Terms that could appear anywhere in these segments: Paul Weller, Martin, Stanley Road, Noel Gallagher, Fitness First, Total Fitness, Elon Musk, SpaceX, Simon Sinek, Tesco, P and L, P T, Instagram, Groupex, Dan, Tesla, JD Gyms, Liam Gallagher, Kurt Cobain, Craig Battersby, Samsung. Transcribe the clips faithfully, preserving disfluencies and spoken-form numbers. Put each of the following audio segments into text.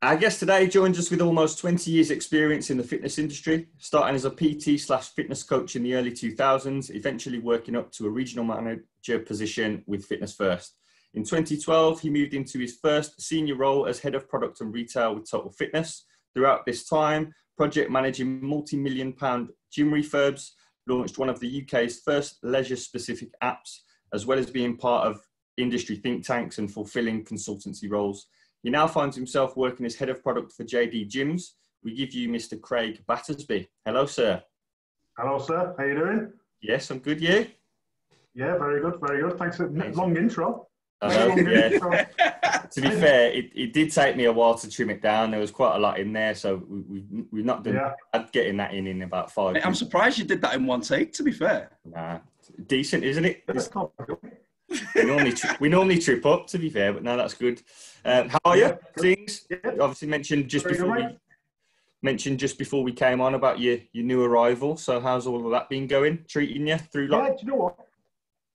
Our guest today joins us with almost twenty years experience in the fitness industry, starting as a P T slash fitness coach in the early two thousands, eventually working up to a regional manager position with Fitness First. In twenty twelve, he moved into his first senior role as head of product and retail with Total Fitness. Throughout this time, project managing multi-million pound gym refurbs, launched one of the U K's first leisure-specific apps, as well as being part of industry think tanks and fulfilling consultancy roles. He now finds himself working as head of product for J D Gyms. We give you Mister Craig Battersby. Hello, sir. Hello, sir. How you doing? Yes, I'm good, you? Yeah, very good, very good. Thanks for the long intro. I know, yeah. To be fair, it, it did take me a while to trim it down. There was quite a lot in there, so we, we, we've not done yeah. getting that in in about five minutes. I'm surprised you did that in one take, to be fair. Nah, decent, isn't it? It's not good. we, normally tri- we normally trip up, to be fair, but no, that's good. Um, how are yeah, you? Good. Things? Yeah. You obviously mentioned just, before we, mentioned just before we came on about your, your new arrival. So how's all of that been going? Treating you through life? Yeah, do you know what?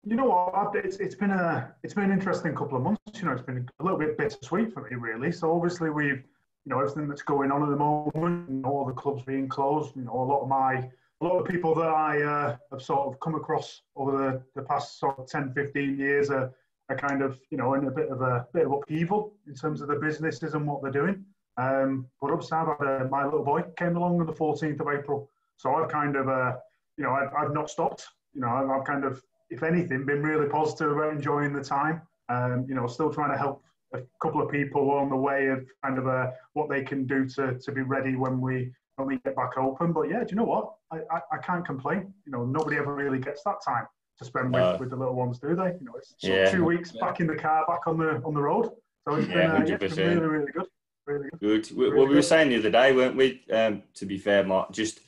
You know what? It's, it's been a it's been an interesting couple of months. You know, it's been a little bit bittersweet for me, really. So obviously we've, you know, everything that's going on at the moment, and all the clubs being closed. You know, a lot of my a lot of people that I uh, have sort of come across over the, the past sort of ten, fifteen years are, are kind of, you know, in a bit of a bit of upheaval in terms of the businesses and what they're doing. Um, but obviously, I've had a, my little boy came along on the fourteenth of April, so I've kind of, uh, you know, I've, I've not stopped. You know, I've, I've kind of if anything, been really positive about enjoying the time. Um, you know, still trying to help a couple of people on the way of kind of uh, what they can do to, to be ready when we when we get back open. But yeah, do you know what? I, I, I can't complain. You know, nobody ever really gets that time to spend with, uh, with the little ones, do they? You know, it's yeah. two weeks yeah. back in the car, back on the on the road. So it's yeah, been, uh, yeah, been really, really good. Really good. good. Well, really we good. were saying the other day, weren't we? Um, to be fair, Mark, just.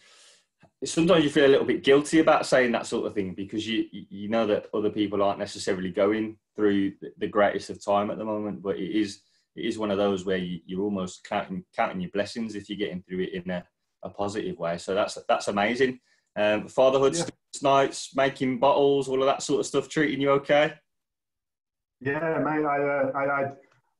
Sometimes you feel a little bit guilty about saying that sort of thing because you you know that other people aren't necessarily going through the greatest of time at the moment, but it is it is one of those where you, you're almost counting counting your blessings if you're getting through it in a, a positive way. So that's that's amazing. Um, fatherhood, yeah. nights, making bottles, all of that sort of stuff, treating you okay? Yeah, mate. I uh, I, I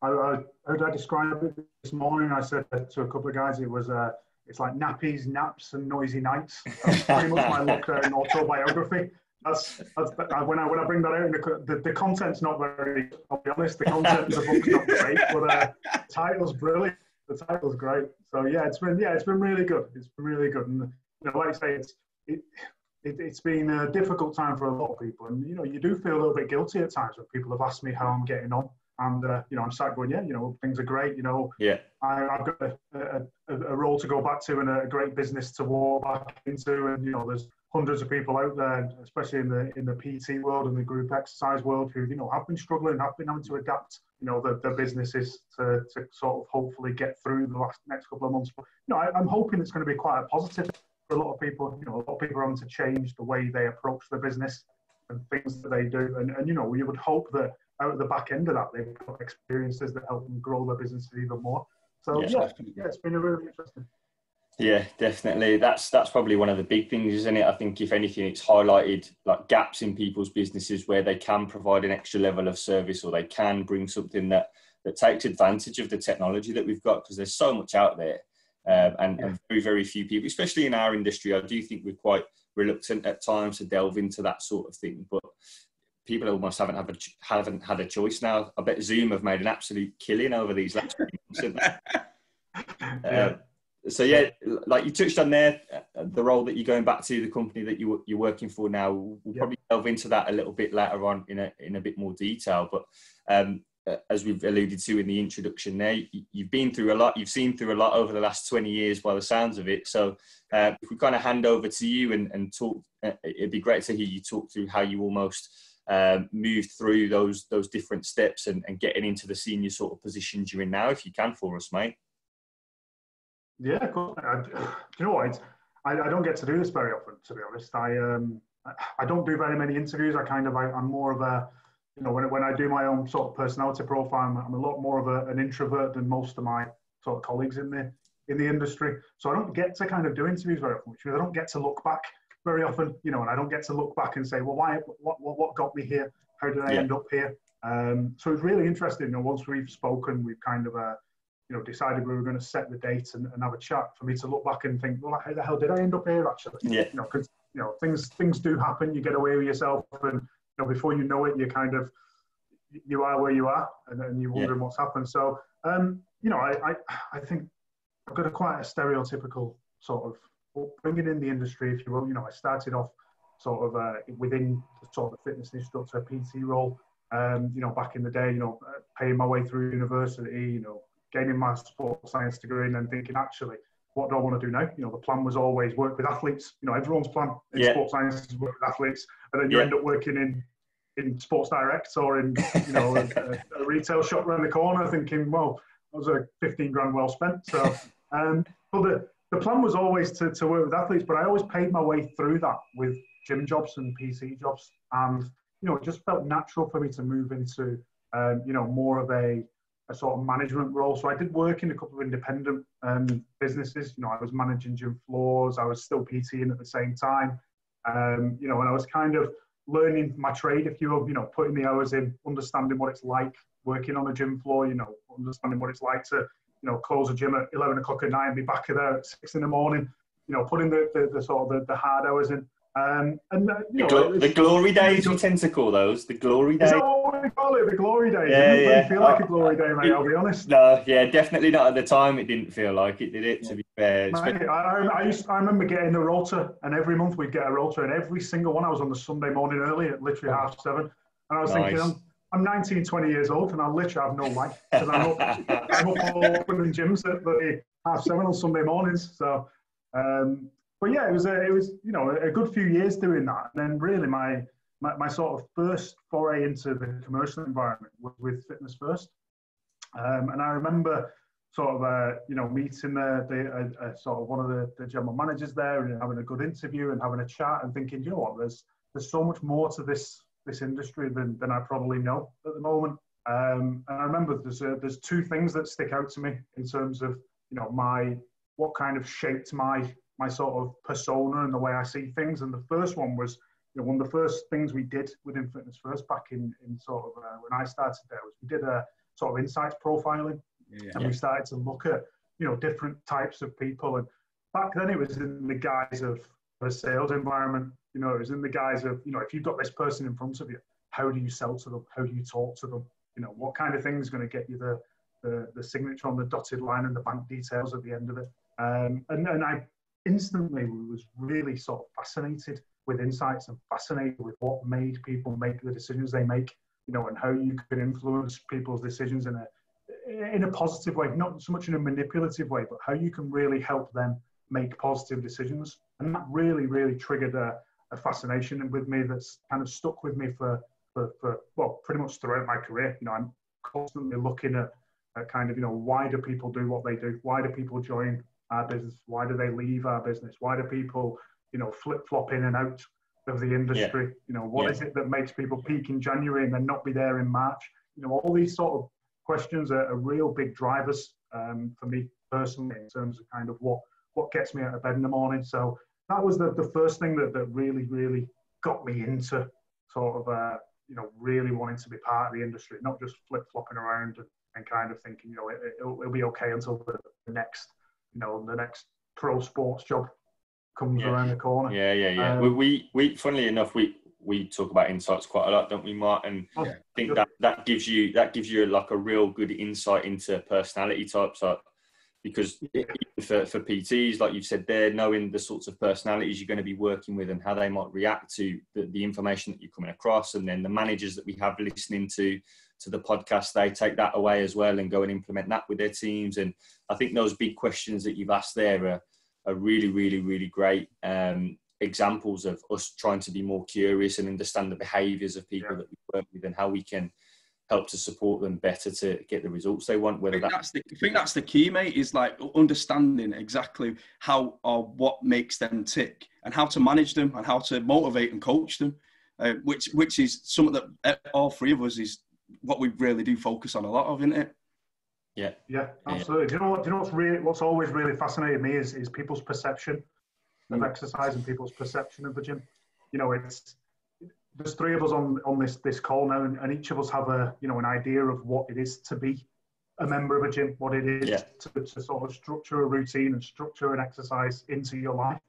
I I I described it this morning. I said to a couple of guys, it was a uh, it's like nappies, naps, and noisy nights. That's pretty much my look uh, in autobiography. That's, that's the, I, when I when I bring that out, the, the, the content's not very. I'll be honest, the content of the book's not great, but uh, the title's brilliant. The title's great. So yeah, it's been yeah, it's been really good. It's been really good, and you know, like I say, it's it, it it's been a difficult time for a lot of people, and you know, you do feel a little bit guilty at times when people have asked me how I'm getting on. And, uh, you know, I'm sat going, yeah, you know, things are great. You know, yeah. I, I've got a, a, a role to go back to and a great business to walk back into. And, you know, there's hundreds of people out there, especially in the in the P T world and the group exercise world who, you know, have been struggling, have been having to adapt, you know, their, their businesses to, to sort of hopefully get through the last next couple of months. But, you know, I, I'm hoping it's going to be quite a positive for a lot of people. You know, a lot of people are having to change the way they approach their business and things that they do. And, and you know, you would hope that out at the back end of that, they've got experiences that help them grow their businesses even more. So yeah, yeah, yeah it's been a really interesting. Yeah, definitely. That's that's probably one of the big things, isn't it? I think if anything, it's highlighted like gaps in people's businesses where they can provide an extra level of service or they can bring something that that takes advantage of the technology that we've got because there's so much out there, um, and, yeah. and very very few people, especially in our industry. I do think we're quite reluctant at times to delve into that sort of thing, but. People almost haven't have a, haven't had a choice now. I bet Zoom have made an absolute killing over these last few months. uh, so yeah, like you touched on there, the role that you're going back to, the company that you you're working for now. We'll yeah. probably delve into that a little bit later on in a in a bit more detail. But um, as we've alluded to in the introduction, there you, you've been through a lot. You've seen through a lot over the last twenty years, by the sounds of it. So uh, if we kind of hand over to you and and talk, uh, it'd be great to hear you talk through how you almost. Um, move through those those different steps and, and getting into the senior sort of positions you're in now, if you can, for us, mate. Yeah, cool. I, you know what? I, I don't get to do this very often, to be honest. I um I don't do very many interviews. I kind of I, I'm more of a you know when when I do my own sort of personality profile, I'm, I'm a lot more of a, an introvert than most of my sort of colleagues in the in the industry. So I don't get to kind of do interviews very often, which means I don't get to look back. Very often, you know, and I don't get to look back and say, well, why, what, what, what got me here? How did I yeah. end up here? Um, so it's really interesting. You know, once we've spoken, we've kind of, uh, you know, decided we were going to set the date and, and have a chat, for me to look back and think, well, how the hell did I end up here, actually? Yeah. You know, because, you know, things things do happen. You get away with yourself, and, you know, before you know it, you kind of, you are where you are, and then you're wondering yeah. what's happened. So, um, you know, I, I, I think I've got a quite a stereotypical sort of bringing in the industry, if you will. You know, I started off sort of uh, within the sort of fitness instructor, P T role, um, you know, back in the day, you know, paying my way through university, you know, gaining my sports science degree, and then thinking, actually, what do I want to do now? You know, the plan was always work with athletes. You know, everyone's plan in yeah. sports science is work with athletes, and then you yeah. end up working in in Sports Direct or in, you know, a, a retail shop around the corner, thinking, well, that was a fifteen grand well spent. So, um, but the, the plan was always to, to work with athletes, but I always paid my way through that with gym jobs and P C jobs, and, you know, it just felt natural for me to move into, um, you know, more of a a sort of management role. So I did work in a couple of independent um, businesses. You know, I was managing gym floors, I was still PTing at the same time, um, you know, and I was kind of learning my trade, if you will, you know, putting the hours in, understanding what it's like working on a gym floor, you know, understanding what it's like to, you know, close a gym at eleven o'clock at night and be back there at six in the morning, you know, putting the, the, the sort of the, the hard hours in. Um, and, uh, you the, know, gl the glory days, we tend to call those the glory days. Is that what we call it? The glory days. Yeah, it didn't yeah. really feel like uh, a glory day, mate. It, I'll be honest. No, yeah, definitely not at the time. It didn't feel like it, did it? Yeah. To be fair, mate, I, I, used, I remember getting the rota, and every month we'd get a rota, and every single one I was on the Sunday morning early at literally oh. half seven, and I was nice. thinking, I'm, I'm nineteen, twenty years old, and I literally have no life because I'm up, I'm up all opening gyms at the half seven on Sunday mornings. So. Um, But yeah, it was a, it was you know a good few years doing that, and then really my, my my sort of first foray into the commercial environment was with Fitness First, um, and I remember sort of uh, you know meeting the, the uh, uh, sort of one of the, the general managers there, and having a good interview and having a chat, and thinking, you know what, there's there's so much more to this this industry than than I probably know at the moment. Um, and I remember there's a, there's two things that stick out to me in terms of you know my what kind of shaped my my sort of persona and the way I see things. And the first one was, you know, one of the first things we did within Fitness First back in, in sort of, uh, when I started there, was we did a sort of insights profiling. Yeah. And we started to look at, you know, different types of people. And back then it was in the guise of a sales environment. You know, it was in the guise of, you know, if you've got this person in front of you, how do you sell to them? How do you talk to them? You know, what kind of thing is going to get you the, the, the signature on the dotted line and the bank details at the end of it? Um, and, and I, instantly was really sort of fascinated with insights and fascinated with what made people make the decisions they make, you know, and how you can influence people's decisions in a in a positive way, not so much in a manipulative way, but how you can really help them make positive decisions. And that really, really triggered a, a fascination with me that's kind of stuck with me for, for, for, well, pretty much throughout my career. You know, I'm constantly looking at, at kind of, you know, why do people do what they do? Why do people join our business? Why do they leave our business? Why do people, you know, flip-flop in and out of the industry? Yeah. You know, what yeah. is it that makes people peak in January and then not be there in March? You know, all these sort of questions are, are real big drivers um, for me personally in terms of kind of what, what gets me out of bed in the morning. So that was the, the first thing that, that really, really got me into sort of, uh, you know, really wanting to be part of the industry, not just flip-flopping around and, and kind of thinking, you know, it, it'll, it'll be okay until the, the next you know, the next pro sports job comes yeah. around the corner. Yeah, yeah, yeah. Um, we, we, we, funnily enough, we, we talk about insights quite a lot, don't we, Mark? And yeah. I think that, that gives you, that gives you like a real good insight into personality types, like, because yeah. for, for P Ts, like you've said there, knowing the sorts of personalities you're going to be working with and how they might react to the, the information that you're coming across. And then the managers that we have listening to, to the podcast, they take that away as well and go and implement that with their teams. And I think those big questions that you've asked there are, are really, really, really great um, examples of us trying to be more curious and understand the behaviours of people yeah. that we work with and how we can help to support them better to get the results they want. Whether I think that's, that's the, I think that's the key, mate, is like understanding exactly how or what makes them tick and how to manage them and how to motivate and coach them, uh, which which is something that all three of us is what we really do focus on a lot of, isn't it? Yeah, yeah, absolutely. Do you know what? Do you know what's really, what's always really fascinated me is is people's perception of mm. exercise and people's perception of the gym. You know, it's there's three of us on on this this call now, and, and each of us have a you know an idea of what it is to be a member of a gym, what it is, yeah. to, to sort of structure a routine and structure an exercise into your life.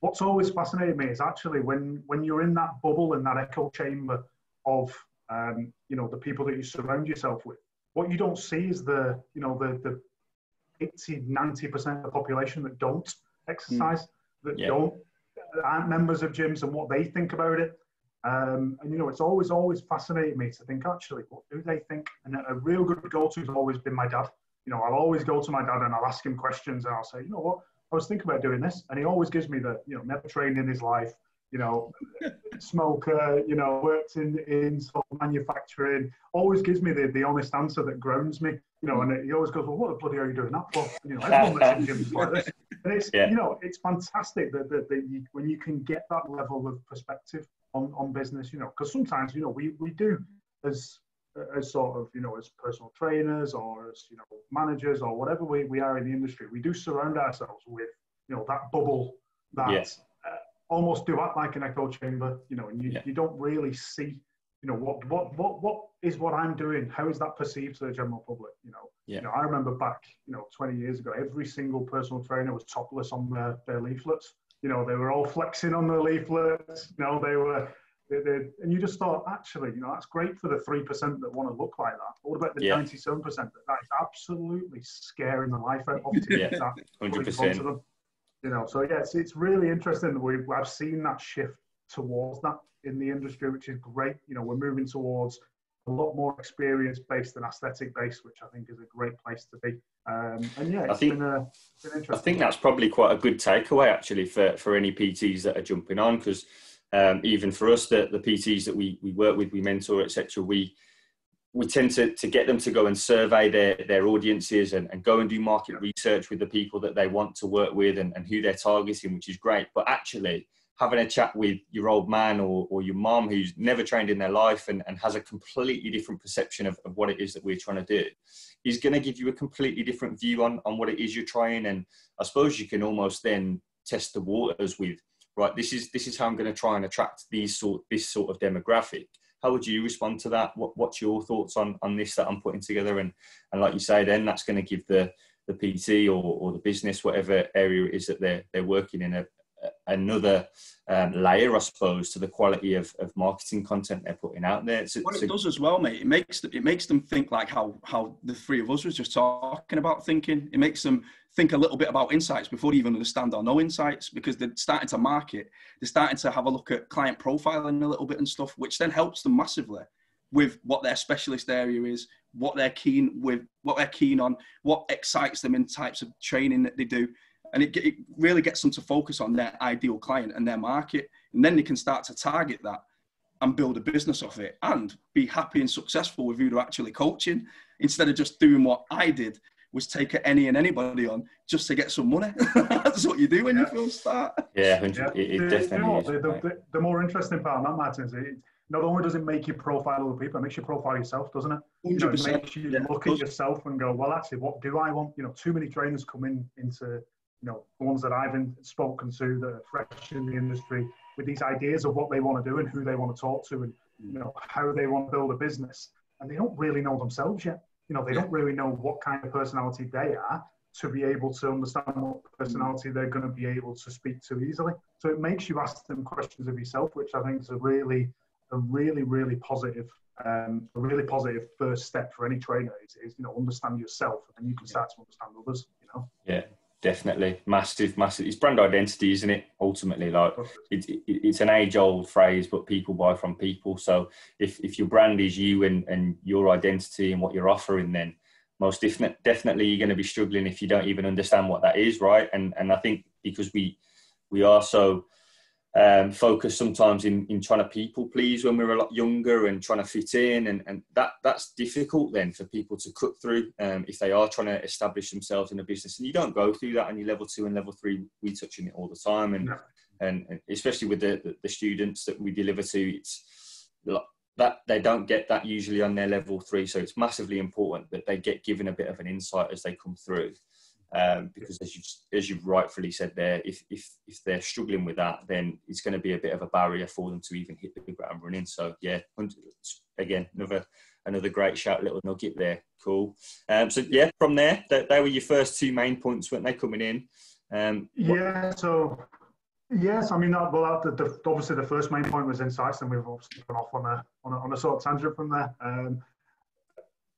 What's always fascinated me is actually when, when you're in that bubble and that echo chamber of, um, you know, the people that you surround yourself with, what you don't see is the, you know, the, the eighty, ninety percent of the population that don't exercise, mm. that yeah. don't, aren't members of gyms and what they think about it. Um, and, you know, it's always, always fascinated me to think, actually, what do they think? And a real good go-to has always been my dad. You know, I'll always go to my dad and I'll ask him questions and I'll say, you know what, I was thinking about doing this. And he always gives me the, you know, never trained in his life, you know, smoker, you know, worked in, in sort of manufacturing, always gives me the, the honest answer that grounds me, you know, and he always goes, well, what the bloody are you doing that for? You know, everyone that's in gyms like this. And it's, yeah. you know, it's fantastic that, that, that you, when you can get that level of perspective on, on business, you know, because sometimes, you know, we, we do as as sort of, you know, as personal trainers or as, you know, managers or whatever we, we are in the industry, we do surround ourselves with, you know, that bubble that yes. uh, almost do act like an echo chamber, you know, and you, yeah. you don't really see, you know, what, what, what, what is what I'm doing? How is that perceived to the general public? You know, yeah. you know, I remember back, you know, twenty years ago, every single personal trainer was topless on their, their leaflets. You know, they were all flexing on their leaflets. You know, they were, they, they, and you just thought, actually, you know, that's great for the three percent that want to look like that. But what about the yeah. ninety-seven percent that, that is absolutely scaring the life out of them? Yeah, that, one hundred percent. To them. You know, so yes, it's really interesting that we've, I've seen that shift towards that in the industry, which is great. You know, we're moving towards a lot more experience-based than aesthetic-based, which I think is a great place to be. Um, and yeah, it's I think, been, uh, been interesting. I think that's probably quite a good takeaway actually for, for any P Ts that are jumping on, because um, even for us, the, the P Ts that we, we work with, we mentor, et cetera, we we tend to, to get them to go and survey their, their audiences and, and go and do market yeah. research with the people that they want to work with and, and who they're targeting, which is great. But actually, having a chat with your old man or, or your mom who's never trained in their life and, and has a completely different perception of, of what it is that we're trying to do is going to give you a completely different view on, on what it is you're trying. And I suppose you can almost then test the waters with, right, this is this is how I'm going to try and attract these sort this sort of demographic. How would you respond to that? What, what's your thoughts on, on this that I'm putting together? And, and like you say, then that's going to give the, the P T or, or the business, whatever area it is that they're, they're working in, a another um, layer, I suppose, to the quality of, of marketing content they're putting out there. So, what it so does as well, mate, it makes it makes them think like how how the three of us was just talking about thinking. It makes them think a little bit about insights before they even understand or know insights, because they're starting to market. They're starting to have a look at client profiling a little bit and stuff, which then helps them massively with what their specialist area is, what they're keen with, what they're keen on, what excites them in types of training that they do. And it, it really gets them to focus on their ideal client and their market. And then they can start to target that and build a business off it and be happy and successful with who they're actually coaching, instead of just doing what I did, was take any and anybody on just to get some money. That's what you do when yeah. you first start. Yeah, yeah. It, it the, definitely you know, is, the, right. the, the more interesting part of that, Martin, is it not only does it make you profile other people, it makes you profile yourself, doesn't it? You know, it makes you yeah, look at yourself and go, well, actually, what do I want? You know, too many trainers come in into... you know, the ones that I've spoken to that are fresh in the industry with these ideas of what they want to do and who they want to talk to and, you know, how they want to build a business. And they don't really know themselves yet. You know, they don't really know what kind of personality they are to be able to understand what personality they're going to be able to speak to easily. So it makes you ask them questions of yourself, which I think is a really, a really, really positive, um, a really positive first step for any trainer is, is, you know, understand yourself, and you can start to understand others, you know? Yeah. Definitely. Massive, massive. It's brand identity, isn't it? Ultimately, like it, it, it's an age old phrase, but people buy from people. So if, if your brand is you and, and your identity and what you're offering, then most definitely, definitely you're going to be struggling if you don't even understand what that is. Right. And, and I think because we, we are so um, focused sometimes in, in trying to people please when we were a lot younger and trying to fit in. And, and that that's difficult then for people to cut through um, if they are trying to establish themselves in a business. And you don't go through that on your level two and level three. We touch on it all the time. And, no. and, and especially with the, the, the students that we deliver to, it's that they don't get that usually on their level three. So it's massively important that they get given a bit of an insight as they come through. Um, because as you've, as you've rightfully said there, if, if, if they're struggling with that, then it's going to be a bit of a barrier for them to even hit the ground running. So yeah, again, another another great shout little nugget there. Cool. Um, so yeah, from there, they, they were your first two main points, weren't they, coming in? Um, yeah. So yes, I mean, that, well, that, the, obviously the first main point was insights, and we've obviously gone off on a on a, on a sort of tangent from there. Um,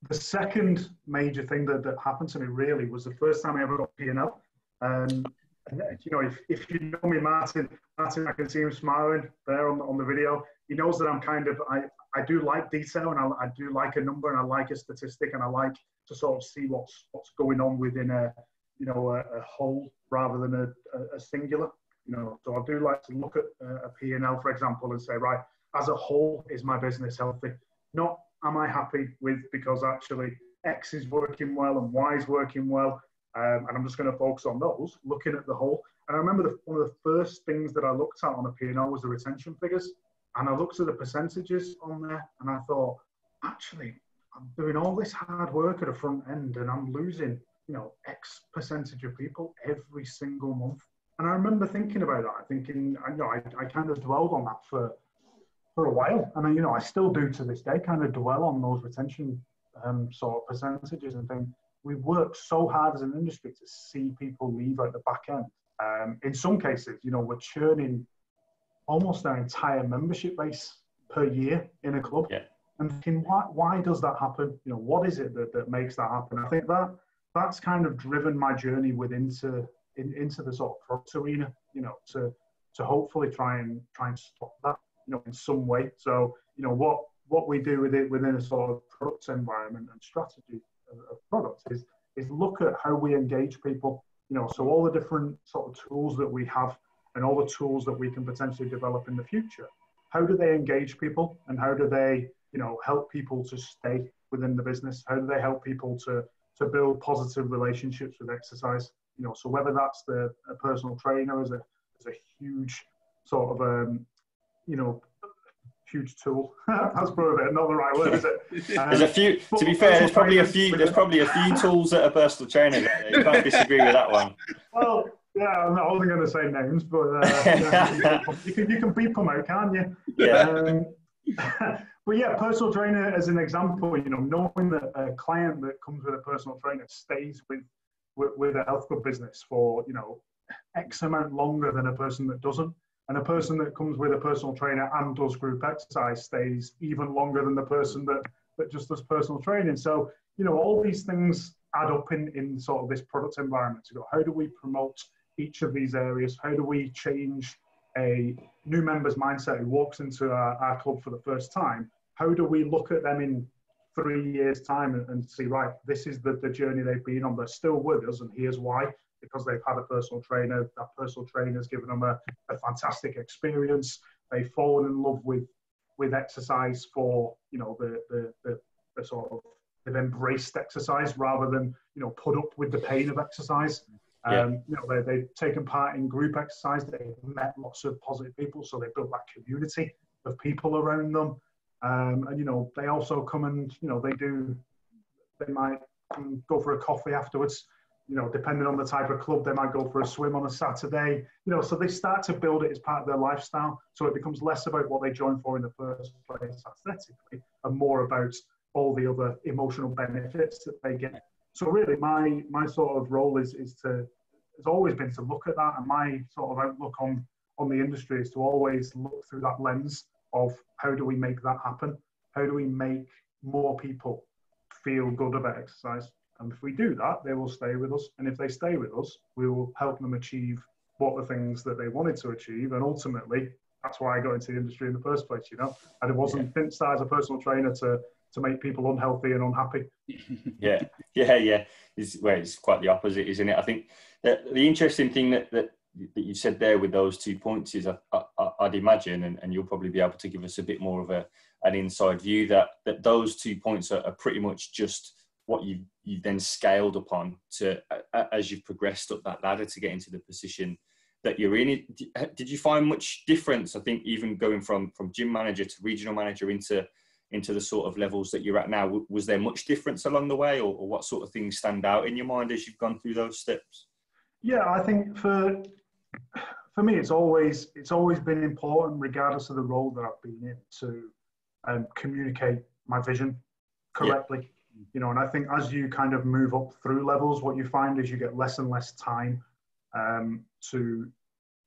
the second major thing that, that happened to me really was the first time I ever got P and L. Um, you know, if, if you know me, Martin, Martin, I can see him smiling there on the, on the video. He knows that I'm kind of, I, I do like detail, and I, I do like a number, and I like a statistic, and I like to sort of see what's what's going on within a, you know, a, a whole rather than a, a, a singular. You know, so I do like to look at a P and L, for example, and say, right, as a whole, is my business healthy? Not am I happy with, because actually X is working well and Y is working well, um, and I'm just going to focus on those, looking at the whole. And I remember the, one of the first things that I looked at on a P and L was the retention figures, and I looked at the percentages on there, and I thought, actually, I'm doing all this hard work at the front end, and I'm losing, you know, X percentage of people every single month. And I remember thinking about that, thinking, I know, I, I kind of dwelled on that for for a while. And I, you know, I still do to this day, kind of dwell on those retention um, sort of percentages and things. We work so hard as an industry to see people leave at the back end. Um, in some cases, you know, we're churning almost our entire membership base per year in a club. Yeah. And thinking, why, why does that happen? You know, what is it that, that makes that happen? I think that that's kind of driven my journey within to In, into the sort of arena, you know, to to hopefully try and try and stop that, you know, in some way. So, you know, what what we do with it within a sort of product environment and strategy of, of products is is look at how we engage people, you know, so all the different sort of tools that we have and all the tools that we can potentially develop in the future. How do they engage people, and how do they, you know, help people to stay within the business? How do they help people to to build positive relationships with exercise? You know, so whether that's the a personal trainer is a is a huge sort of um you know huge tool. That's probably not the right word, is it? Um, there's a few. To be fair, there's probably a few. There's probably a few tools that are personal trainers. You can't disagree with that one. Well, yeah, I'm not only going to say names, but uh, yeah, you can you can beep them out, can't you? Yeah. Um, but yeah, personal trainer as an example. You know, knowing that a client that comes with a personal trainer stays with. with a health club business for, you know, X amount longer than a person that doesn't. And a person that comes with a personal trainer and does group exercise stays even longer than the person that, that just does personal training. So, you know, all these things add up in, in sort of this product environment to go, how do we promote each of these areas? How do we change a new member's mindset who walks into our, our club for the first time? How do we look at them in three years time and see, right, this is the, the journey they've been on, they're still with us, and here's why, because they've had a personal trainer, that personal trainer's given them a, a fantastic experience, they've fallen in love with with exercise for, you know, the, the, the, the sort of, they've embraced exercise rather than, you know, put up with the pain of exercise. Yeah. Um, you know, they, they've taken part in group exercise, they've met lots of positive people, so they've built that community of people around them. Um, and, you know, they also come and, you know, they do, they might go for a coffee afterwards, you know, depending on the type of club, they might go for a swim on a Saturday, you know, so they start to build it as part of their lifestyle. So it becomes less about what they joined for in the first place aesthetically and more about all the other emotional benefits that they get. So really my, my sort of role is, is to, has always been to look at that, and my sort of outlook on, on the industry is to always look through that lens of how do we make that happen? How do we make more people feel good about exercise? And if we do that, they will stay with us. And if they stay with us, we will help them achieve what the things that they wanted to achieve. And ultimately, that's why I got into the industry in the first place, you know? And it wasn't yeah. Finsta as a personal trainer to, to make people unhealthy and unhappy. yeah, yeah, yeah. It's, well, it's quite the opposite, isn't it? I think that the interesting thing that, that that you said there with those two points is I, I, I'd imagine, and, and you'll probably be able to give us a bit more of a, an inside view that, that those two points are, are pretty much just what you, you've then scaled upon to, uh, as you've progressed up that ladder to get into the position that you're in. Did you find much difference? I think even going from, from gym manager to regional manager into, into the sort of levels that you're at now, was there much difference along the way, or, or what sort of things stand out in your mind as you've gone through those steps? Yeah, I think for, For me, it's always it's always been important, regardless of the role that I've been in, to um, communicate my vision correctly. Yeah. You know, and I think as you kind of move up through levels, what you find is you get less and less time um, to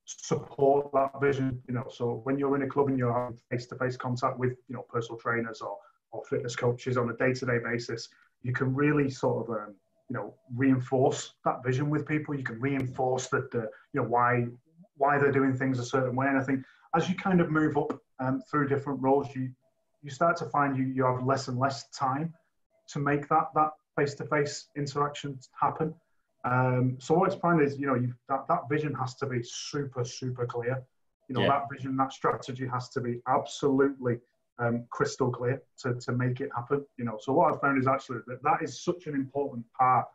support that vision. You know, so when you're in a club and you're having face-to-face contact with, you know, personal trainers or, or fitness coaches on a day-to-day basis, you can really sort of, um, you know, reinforce that vision with people. You can reinforce that, uh, you know, why why they're doing things a certain way. And I think as you kind of move up um, through different roles, you you start to find you, you have less and less time to make that that face-to-face interaction happen. Um, so what it's found is, you know, you've, that, that vision has to be super, super clear. You know, yeah. that vision, that strategy has to be absolutely um, crystal clear to, to make it happen, you know. So what I've found is actually that that is such an important part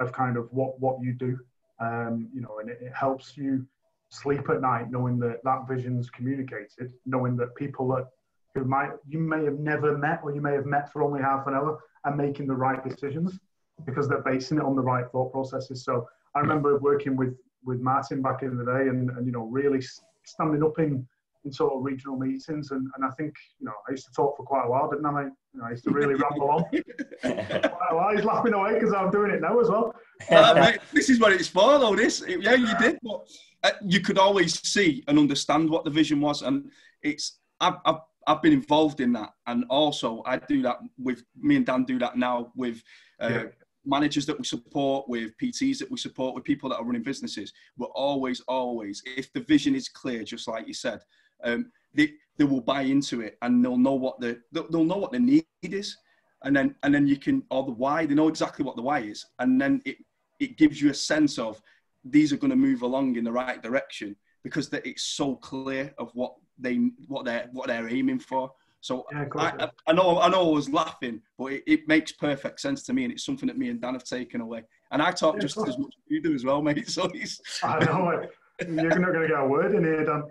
of kind of what, what you do, um, you know, and it, it helps you sleep at night knowing that that vision's communicated, knowing that people that who might, you may have never met or you may have met for only half an hour are making the right decisions, because they're basing it on the right thought processes. So I remember working with with Martin back in the day, and, and you know, really standing up in, in sort of regional meetings, and, and I think, you know, I used to talk for quite a while, didn't I? You know, I used to really ramble on. Quite a while. He's laughing away because I'm doing it now as well. Uh, mate, this is what it's for, though. This, yeah, you did, but uh, you could always see and understand what the vision was, and it's I've, I've I've been involved in that, and also I do that with me and Dan do that now with. Uh, yeah. managers that we support, with P Ts that we support, with people that are running businesses. We're always, always, if the vision is clear, just like you said, um, they, they will buy into it, and they'll know what the, they'll know what the need is. And then, and then you can, or the why, they know exactly what the why is. And then it, it gives you a sense of these are going to move along in the right direction, because it's so clear of what they, what they're, what they're aiming for. So yeah, I, I know I know I was laughing, but it, it makes perfect sense to me, and it's something that me and Dan have taken away. And I talk yeah, just as much as you do as well, mate. So it's I know you're not going to get a word in here, Dan.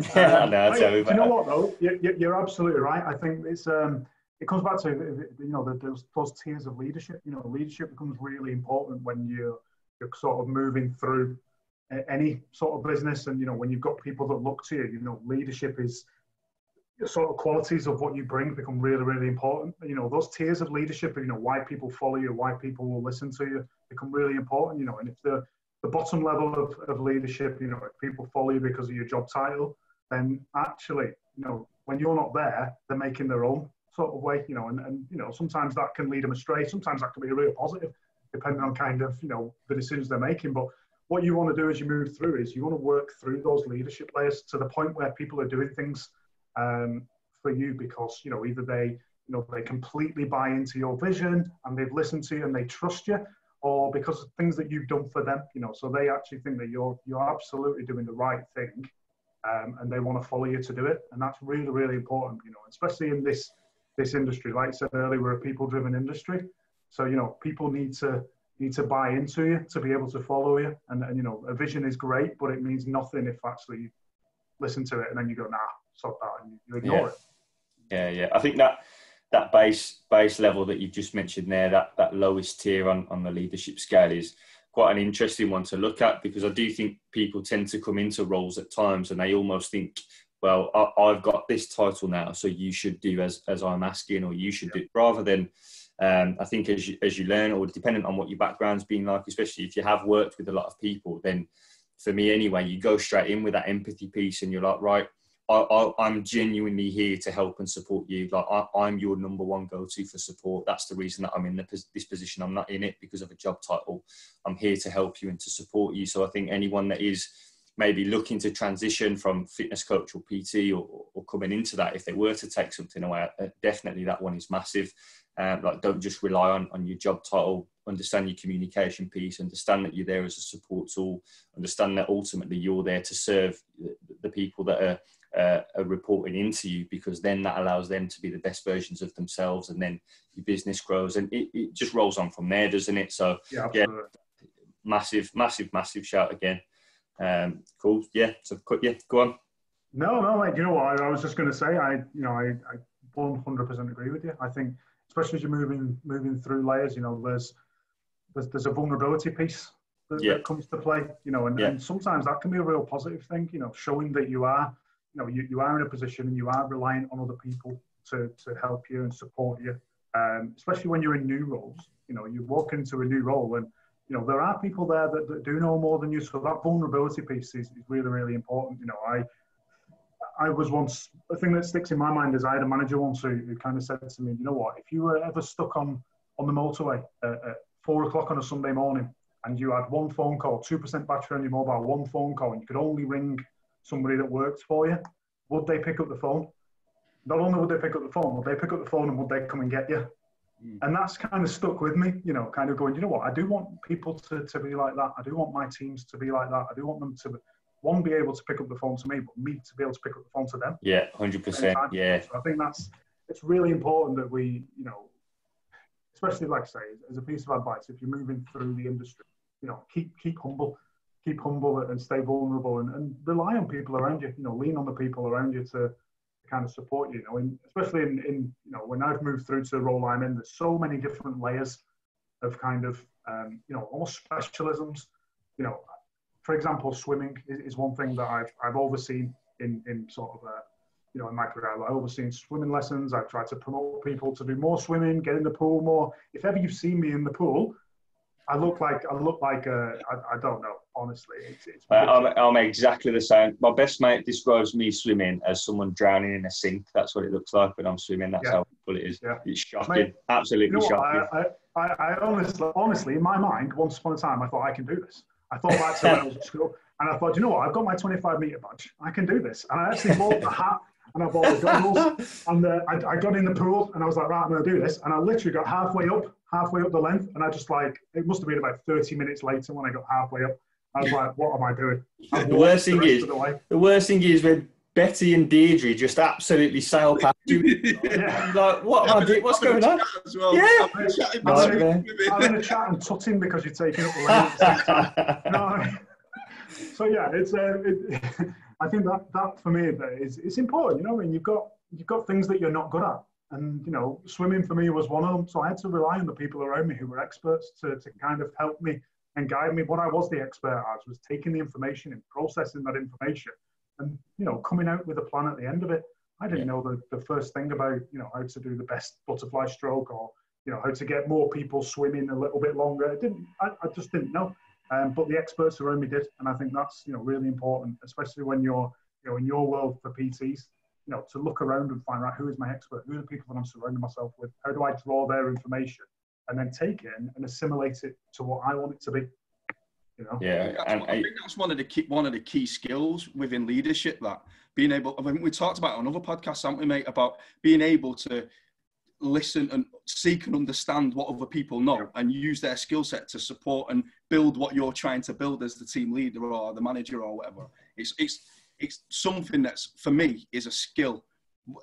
Um, no, it's you know what though? You're, you're absolutely right. I think it's um, it comes back to, you know, those, those tiers of leadership. You know, leadership becomes really important when you're you're sort of moving through any sort of business, and you know, when you've got people that look to you, you know, leadership is. Sort of qualities of what you bring become really, really important. You know, those tiers of leadership, you know, why people follow you, why people will listen to you, become really important, you know. And if the, the bottom level of, of leadership, you know, if people follow you because of your job title, then actually, you know, when you're not there, they're making their own sort of way, you know, and, and you know, sometimes that can lead them astray. Sometimes that can be a real positive, depending on kind of, you know, the decisions they're making. But what you want to do as you move through is you want to work through those leadership layers to the point where people are doing things Um, for you because, you know, either they, you know, they completely buy into your vision and they've listened to you and they trust you, or because of things that you've done for them, you know, so they actually think that you're you're absolutely doing the right thing, um, and they want to follow you to do it. And that's really, really important, you know, especially in this this industry. Like I said earlier, we're a people-driven industry, so you know, people need to need to buy into you to be able to follow you. And, and you know, a vision is great, but it means nothing if actually you listen to it and then you go, nah. Sort that and you ignore yeah. it. Yeah, yeah. I think that that base base level that you've just mentioned there, that that lowest tier on, on the leadership scale is quite an interesting one to look at, because I do think people tend to come into roles at times and they almost think, well, I, I've got this title now, so you should do as, as I'm asking, or you should yeah. do, rather than um, I think as you, as you learn, or dependent on what your background's been like, especially if you have worked with a lot of people, then for me anyway, you go straight in with that empathy piece and you're like, right, I, I, I'm genuinely here to help and support you. Like I, I'm your number one go-to for support. That's the reason that I'm in the, this position. I'm not in it because of a job title. I'm here to help you and to support you. So I think anyone that is maybe looking to transition from fitness coach or P T or, or coming into that, if they were to take something away, definitely that one is massive. Um, like don't just rely on, on your job title. Understand your communication piece, understand that you're there as a support tool, understand that ultimately you're there to serve the, the people that are Uh, are reporting into you, because then that allows them to be the best versions of themselves, and then your business grows, and it, it just rolls on from there, doesn't it? So yeah, yeah massive, massive, massive shout again. Um, cool, yeah. So yeah, go on. No, no, mate. You know what? I, I was just going to say, I, you know, I, I one hundred percent agree with you. I think, especially as you're moving moving through layers, you know, there's there's, there's a vulnerability piece that, yeah. that comes to play, you know, and, yeah. and sometimes that can be a real positive thing, you know, showing that you are. You know, you, you are in a position and you are reliant on other people to, to help you and support you um, especially when you're in new roles. You know, you walk into a new role and, you know, there are people there that, that do know more than you. So that vulnerability piece is, is really, really important. You know, I I was once, the thing that sticks in my mind is I had a manager once who, who kind of said to me, you know what, if you were ever stuck on, on the motorway at, at four o'clock on a Sunday morning and you had one phone call, two percent battery on your mobile, one phone call, and you could only ring somebody that works for you, would they pick up the phone? Not only would they pick up the phone, would they pick up the phone and would they come and get you? Mm. And that's kind of stuck with me, you know, kind of going, you know what, I do want people to, to be like that. I do want my teams to be like that. I do want them to, one, be able to pick up the phone to me, but me to be able to pick up the phone to them. Yeah, one hundred percent. Yeah. So I think that's, it's really important that we, you know, especially like I say, as a piece of advice, if you're moving through the industry, you know, keep keep humble, keep humble and stay vulnerable and, and rely on people around you, you know, lean on the people around you to kind of support you, you know, and especially in, in, you know, when I've moved through to the role I'm in, there's so many different layers of kind of, um, you know, almost specialisms, you know. For example, swimming is one thing that I've, I've overseen in, in sort of, uh, you know, in my career. I've overseen swimming lessons. I've tried to promote people to do more swimming, get in the pool more. If ever you've seen me in the pool, I look like, I look like, uh, I, I don't know, honestly. It's, it's I'm, I'm exactly the same. My best mate describes me swimming as someone drowning in a sink. That's what it looks like when I'm swimming. That's yeah. how cool it is. Yeah. It's shocking. Mate, absolutely you know shocking. I, I, I honestly, honestly, in my mind, once upon a time, I thought I can do this. I thought that's when I was at school, and I thought, you know what, I've got my twenty-five meter badge. I can do this. And I actually bought the hat, and I bought the goggles, and the, I, I got in the pool, and I was like, right, I'm going to do this. And I literally got halfway up, halfway up the length, and I just like, it must have been about thirty minutes later when I got halfway up. I was like, what am I doing? The worst thing is, the, the worst thing is when Betty and Deirdre just absolutely sail past you. Yeah. Like, what? Yeah, I what's going on? Well. Yeah, I'm in a chat and tutting because you're taking up the lane. No. So yeah, it's. Uh, it, I think that that for me is it's important. You know, I mean, you've got you've got things that you're not good at, and you know, swimming for me was one of them. So I had to rely on the people around me who were experts to to kind of help me and guide me. What I was the expert at was taking the information and processing that information. And, you know, coming out with a plan at the end of it. I didn't yeah. know the, the first thing about, you know, how to do the best butterfly stroke or, you know, how to get more people swimming a little bit longer. I didn't, I, I just didn't know. Um, but the experts around me did. And I think that's, you know, really important, especially when you're, you know, in your world for P Ts, you know, to look around and find out who is my expert, who are the people that I'm surrounding myself with, how do I draw their information and then take it and, and assimilate it to what I want it to be. You know? Yeah, I think, I, I think that's one of the key, one of the key skills within leadership. That being able, I mean, we talked about it on other podcasts, haven't we, mate? About being able to listen and seek and understand what other people know, yeah. and use their skill set to support and build what you're trying to build as the team leader or the manager or whatever. It's it's it's something that's for me is a skill,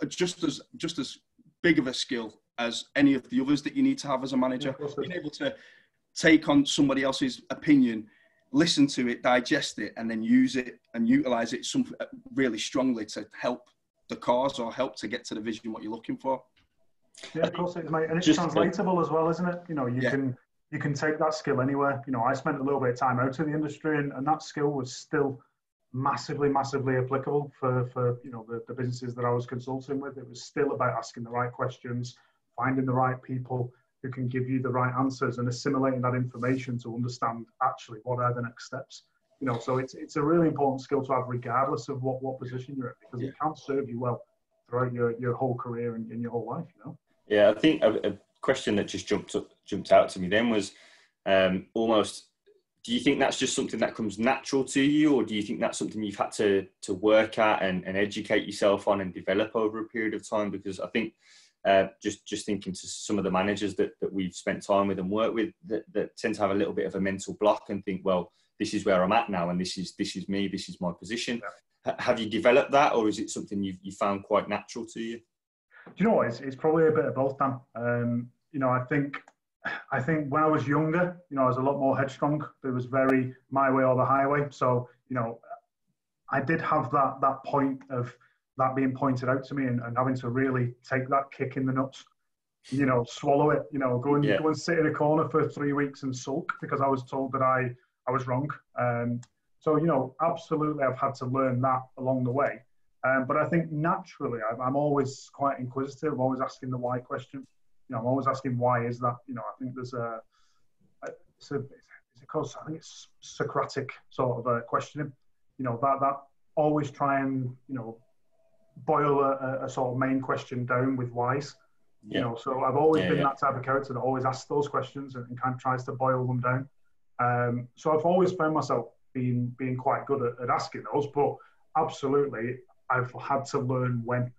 just as just as big of a skill as any of the others that you need to have as a manager. Yeah, being able to take on somebody else's opinion, listen to it, digest it, and then use it and utilize it some, really strongly to help the cause or help to get to the vision what you're looking for. Yeah, of course it is, mate. And it's Just translatable like, as well, isn't it? You know, you yeah. can you can take that skill anywhere. You know, I spent a little bit of time out in the industry, and, and that skill was still massively, massively applicable for, for you know, the, the businesses that I was consulting with. It was still about asking the right questions, finding the right people who can give you the right answers and assimilating that information to understand actually what are the next steps. You know, so it's it's a really important skill to have regardless of what, what position you're in, because yeah. it can serve you well throughout your, your whole career and in your whole life, you know? Yeah, I think a, a question that just jumped up, jumped out to me then was um, almost, do you think that's just something that comes natural to you, or do you think that's something you've had to, to work at and, and educate yourself on and develop over a period of time? Because I think Uh, just just thinking to some of the managers that, that we've spent time with and worked with that, that tend to have a little bit of a mental block and think, well, this is where I'm at now and this is this is me, this is my position. Yeah. H- have you developed that, or is it something you've you found quite natural to you? Do you know what? It's, it's probably a bit of both, Dan. Um, you know, I think I think when I was younger, you know, I was a lot more headstrong. There was very my way or the highway. So, you know, I did have that that point of that being pointed out to me and, and having to really take that kick in the nuts, you know, swallow it, you know, go and, yeah. go and sit in a corner for three weeks and sulk because I was told that I, I was wrong. Um, so, you know, absolutely I've had to learn that along the way. Um, but I think naturally I'm, I'm always quite inquisitive, always asking the why question. you know, I'm always asking, why is that? You know, I think there's a, a it's a, it's a cause, I think it's Socratic sort of a questioning, you know, that, that always try and, you know, boil a, a sort of main question down with whys, yeah. you know, so I've always yeah, been yeah. that type of character that always asks those questions and, and kind of tries to boil them down. Um, so I've always found myself being, being quite good at, at asking those, but absolutely I've had to learn when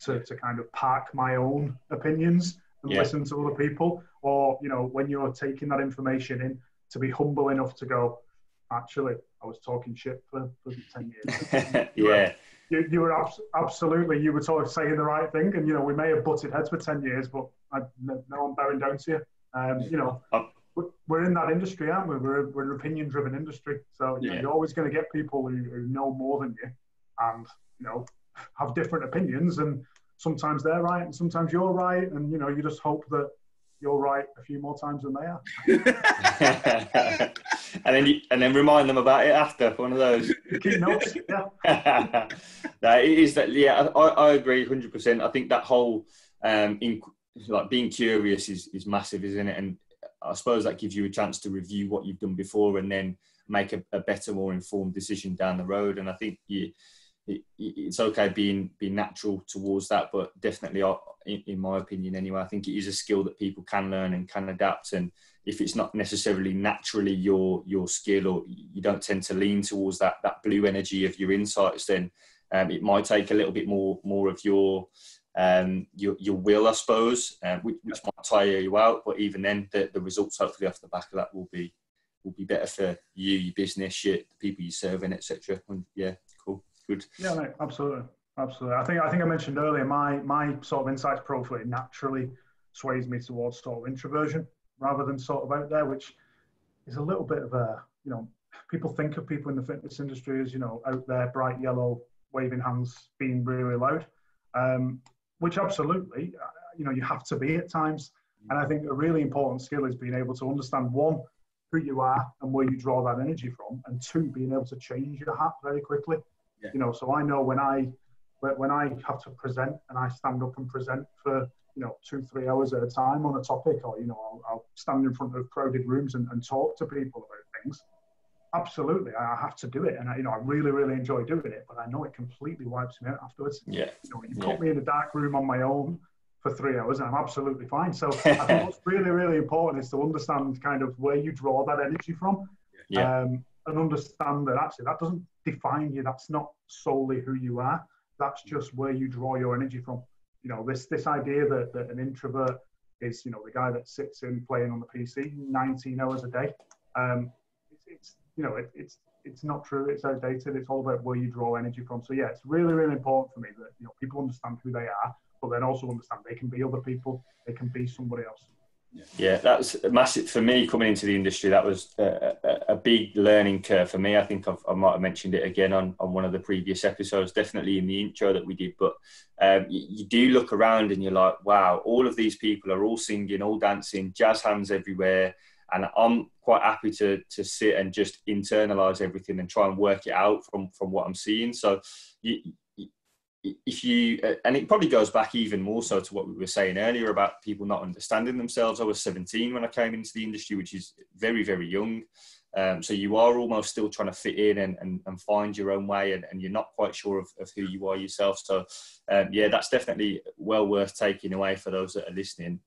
to, to kind of park my own opinions and yeah. listen to other people, or, you know, when you're taking that information in, to be humble enough to go, actually, I was talking shit for, for ten years. You yeah. Were, you, you were abs absolutely, you were sort of saying the right thing. And, you know, we may have butted heads for ten years, but I, no, I'm bearing down to you. Um, you know, we're in that industry, aren't we? We're, we're an opinion-driven industry. So you yeah. know, you're always going to get people who, who know more than you and, you know, have different opinions. And sometimes they're right and sometimes you're right. And, you know, you just hope that you're right a few more times than they are. And then you, and then remind them about it after, one of those. Keep notes, yeah. No, it is that, yeah, I, I agree one hundred percent. I think that whole, um, in, like, being curious is, is massive, isn't it? And I suppose that gives you a chance to review what you've done before and then make a, a better, more informed decision down the road. And I think you, it, it's okay being, being natural towards that, but definitely, I, in, in my opinion anyway, I think it is a skill that people can learn and can adapt. And if it's not necessarily naturally your, your skill, or you don't tend to lean towards that, that blue energy of your insights, then um, it might take a little bit more, more of your, um, your, your will, I suppose, uh, which, which might tire you out. But even then, the, the results hopefully off the back of that will be, will be better for you, your business, your, the people you're serving, et cetera. Yeah, cool, good. Yeah, no, absolutely, absolutely. I think I think I mentioned earlier, my my sort of insights profile naturally sways me towards sort of introversion rather than sort of out there, which is a little bit of a, you know, people think of people in the fitness industry as, you know, out there, bright yellow, waving hands, being really loud. Um, Which absolutely, you know, you have to be at times. And I think a really important skill is being able to understand, one, who you are and where you draw that energy from, and two, being able to change your hat very quickly. Yeah. You know, so I know when I when I have to present and I stand up and present for, you know, two, three hours at a time on a topic, or, you know, I'll, I'll stand in front of crowded rooms and, and talk to people about things. Absolutely, I have to do it, and I, you know, I really, really enjoy doing it. But I know it completely wipes me out afterwards. Yeah, you know, you put yeah. me in a dark room on my own for three hours, and I'm absolutely fine. So I think what's really, really important is to understand kind of where you draw that energy from, yeah. um, and understand that actually that doesn't define you. That's not solely who you are. That's just where you draw your energy from. You know, this this idea that, that an introvert is, you know, the guy that sits in playing on the P C nineteen hours a day. Um, it's, it's You know, it, it's it's not true. It's outdated. It's all about where you draw energy from. So yeah, it's really, really important for me that, you know, people understand who they are, but then also understand they can be other people. They can be somebody else. Yeah, yeah, that's massive for me coming into the industry. That was a, a, a big learning curve for me. I think I've, I might have mentioned it again on on one of the previous episodes, definitely in the intro that we did. But um, you, you do look around and you're like, wow, all of these people are all singing, all dancing, jazz hands everywhere. And I'm quite happy to, to sit and just internalize everything and try and work it out from, from what I'm seeing. So you, if you, and it probably goes back even more so to what we were saying earlier about people not understanding themselves. I was seventeen when I came into the industry, which is very, very young. Um, so you are almost still trying to fit in and, and, and find your own way, and, and you're not quite sure of, of who you are yourself. So um, yeah, that's definitely well worth taking away for those that are listening.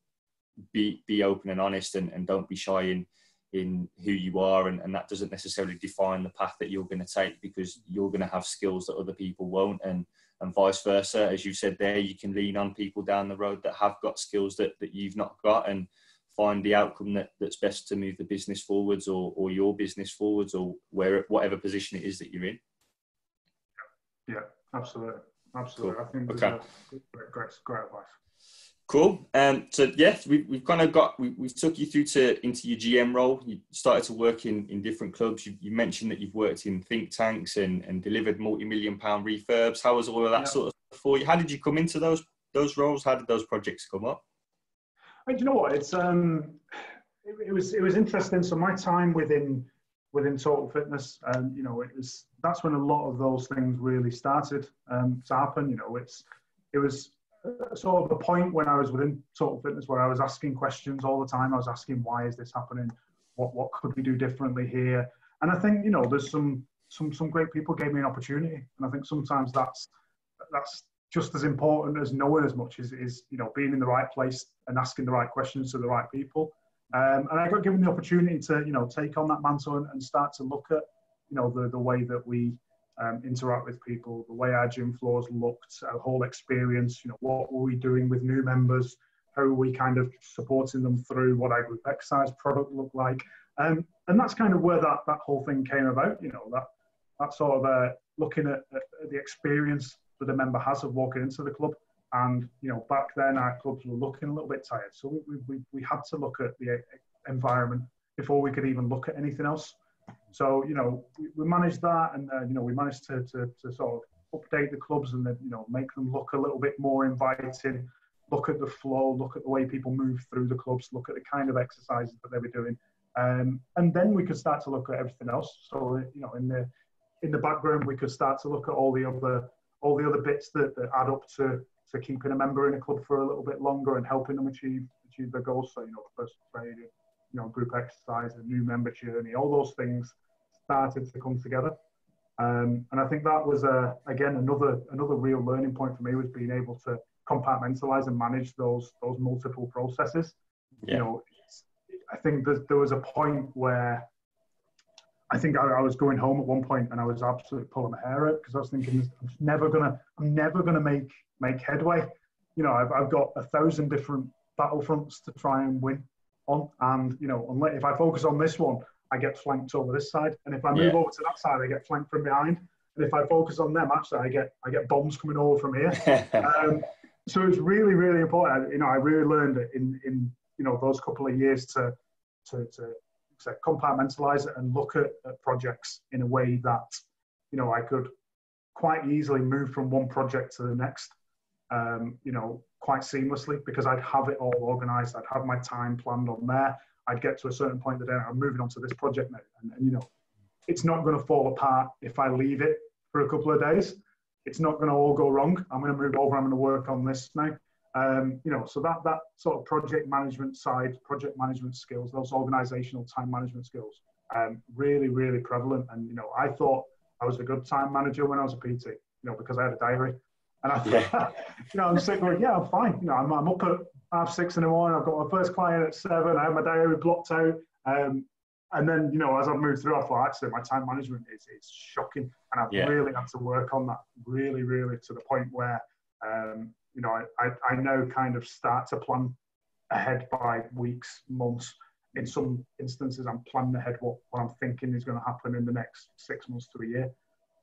Be, be open and honest, and, and don't be shy in, in who you are. And, and that doesn't necessarily define the path that you're going to take, because you're going to have skills that other people won't, and, and vice versa. As you said there, you can lean on people down the road that have got skills that, that you've not got, and find the outcome that, that's best to move the business forwards, or, or your business forwards, or where, whatever position it is that you're in. Yeah, absolutely. Absolutely. Cool. I think okay. Great, great, great advice. Cool. Um, so yes, we, we've kind of got, we, we've took you through to into your G M role. You started to work in, in different clubs. You, you mentioned that you've worked in think tanks and, and delivered multi-million pound refurbs. How was all of that yeah. sort of stuff for you? How did you come into those, those roles? How did those projects come up? Do you know what? It's, um, it, it was, it was interesting. So my time within, within Total Fitness, um, you know, it was, that's when a lot of those things really started um, to happen. You know, it's, it was, sort of a point when I was within Total Fitness where I was asking questions all the time. I was asking, why is this happening? What what could we do differently here? And I think, you know, there's some some some great people gave me an opportunity, and I think sometimes that's that's just as important as knowing as much as is, you know, being in the right place and asking the right questions to the right people. Um, and I got given the opportunity to, you know, take on that mantle and, and start to look at, you know, the the way that we Um, interact with people, the way our gym floors looked, our whole experience, you know, what were we doing with new members, how were we kind of supporting them through, what our group exercise product looked like. Um, and that's kind of where that, that whole thing came about, you know, that, that sort of uh, looking at, at the experience that a member has of walking into the club. And, you know, back then our clubs were looking a little bit tired. So we, we, we had to look at the environment before we could even look at anything else. So, you know, we managed that, and uh, you know, we managed to, to to sort of update the clubs and then, you know, make them look a little bit more inviting. Look at the flow, look at the way people move through the clubs, look at the kind of exercises that they were doing, um, and then we could start to look at everything else. So, you know, in the in the background, we could start to look at all the other all the other bits that, that add up to to keeping a member in a club for a little bit longer and helping them achieve achieve their goals. So, you know, the personal training, you know, group exercise, a new member journey, all those things started to come together. Um, and I think that was, uh, again, another another real learning point for me, was being able to compartmentalize and manage those those multiple processes. Yeah. You know, it's, I think there was a point where I think I, I was going home at one point and I was absolutely pulling my hair out because I was thinking, I'm never gonna, I'm never gonna make make headway. You know, I've I've got a thousand different battlefronts to try and win on, and, you know, unless, if I focus on this one, I get flanked over this side, and if I move yeah. over to that side, I get flanked from behind, and if I focus on them, actually, I get I get bombs coming over from here. um, so it's really, really important. You know, I really learned in in you know those couple of years to to, to, to compartmentalize it and look at, at projects in a way that, you know, I could quite easily move from one project to the next. Um, you know, quite seamlessly, because I'd have it all organised. I'd have my time planned on there. I'd get to a certain point that I'm moving on to this project now, and, and you know, it's not going to fall apart if I leave it for a couple of days. It's not going to all go wrong. I'm going to move over. I'm going to work on this now. Um, you know, so that that sort of project management side, project management skills, those organisational time management skills, um, really, really prevalent. And you know, I thought I was a good time manager when I was a P T, you know, because I had a diary. And I thought, you know, I'm sitting going, yeah, I'm fine. You know, I'm, I'm up at half six in the morning. I've got my first client at seven. I have my diary blocked out. Um, and then, you know, as I've moved through, I thought, actually, my time management is, is shocking. And I've yeah. really had to work on that, really, really, to the point where, um, you know, I, I, I now kind of start to plan ahead by weeks, months. In some instances, I'm planning ahead what, what I'm thinking is going to happen in the next six months to a year.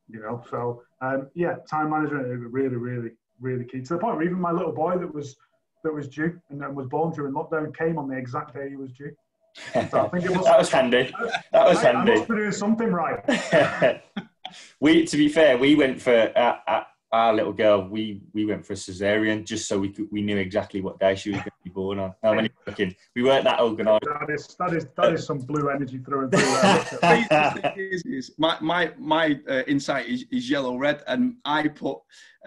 You know, so um, yeah, time management is really, really, really key, to the point where even my little boy that was that was due and then was born during lockdown came on the exact day he was due. So I think it was that was handy. That was I, handy. I must be doing something right. We, to be fair, we went for uh, uh, our little girl. We we went for a cesarean just so we could, we knew exactly what day she was going to be born on. How many fucking we weren't that organised. That is that is that is some blue energy through and through. Is, is my my my uh, insight is, is yellow red, and I put